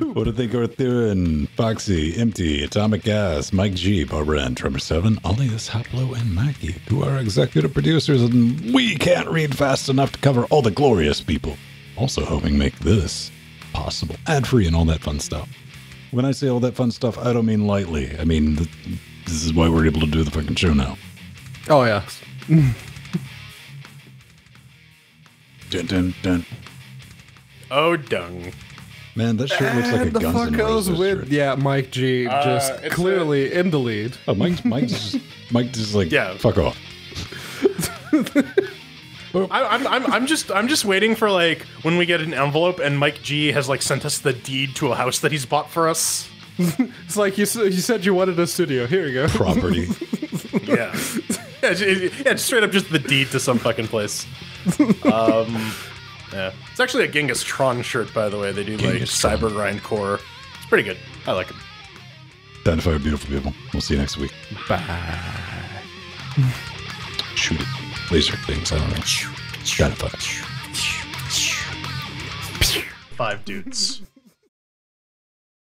What do they go Theron, Foxy, Empty, Atomic Gas, Mike G, Barbara N, Trevor7, Alias, Haplo, and Maggie, who are executive producers, and we can't read fast enough to cover all the glorious people also helping make this possible, ad-free and all that fun stuff. When I say all that fun stuff, I don't mean lightly. I mean, this is why we're able to do the fucking show now. Oh, yeah. Dun, dun, dun. Oh, dung. Man, that shirt looks like a Guns N' Roses shirt. Yeah, Mike G, just clearly in the lead. Oh, Mike's just like, yeah, fuck off. I'm just waiting for, like, when we get an envelope and Mike G has, like, sent us the deed to a house that he's bought for us. It's like, you said you wanted a studio. Here you go. Property. Yeah. Yeah, straight up just the deed to some fucking place. Yeah. It's actually a Genghis Tron shirt, by the way. They do, like, cyber grindcore. It's pretty good. I like it. Identify our beautiful people. We'll see you next week. Bye. Shoot it. Laser things, I don't know. Got it. 5 dudes.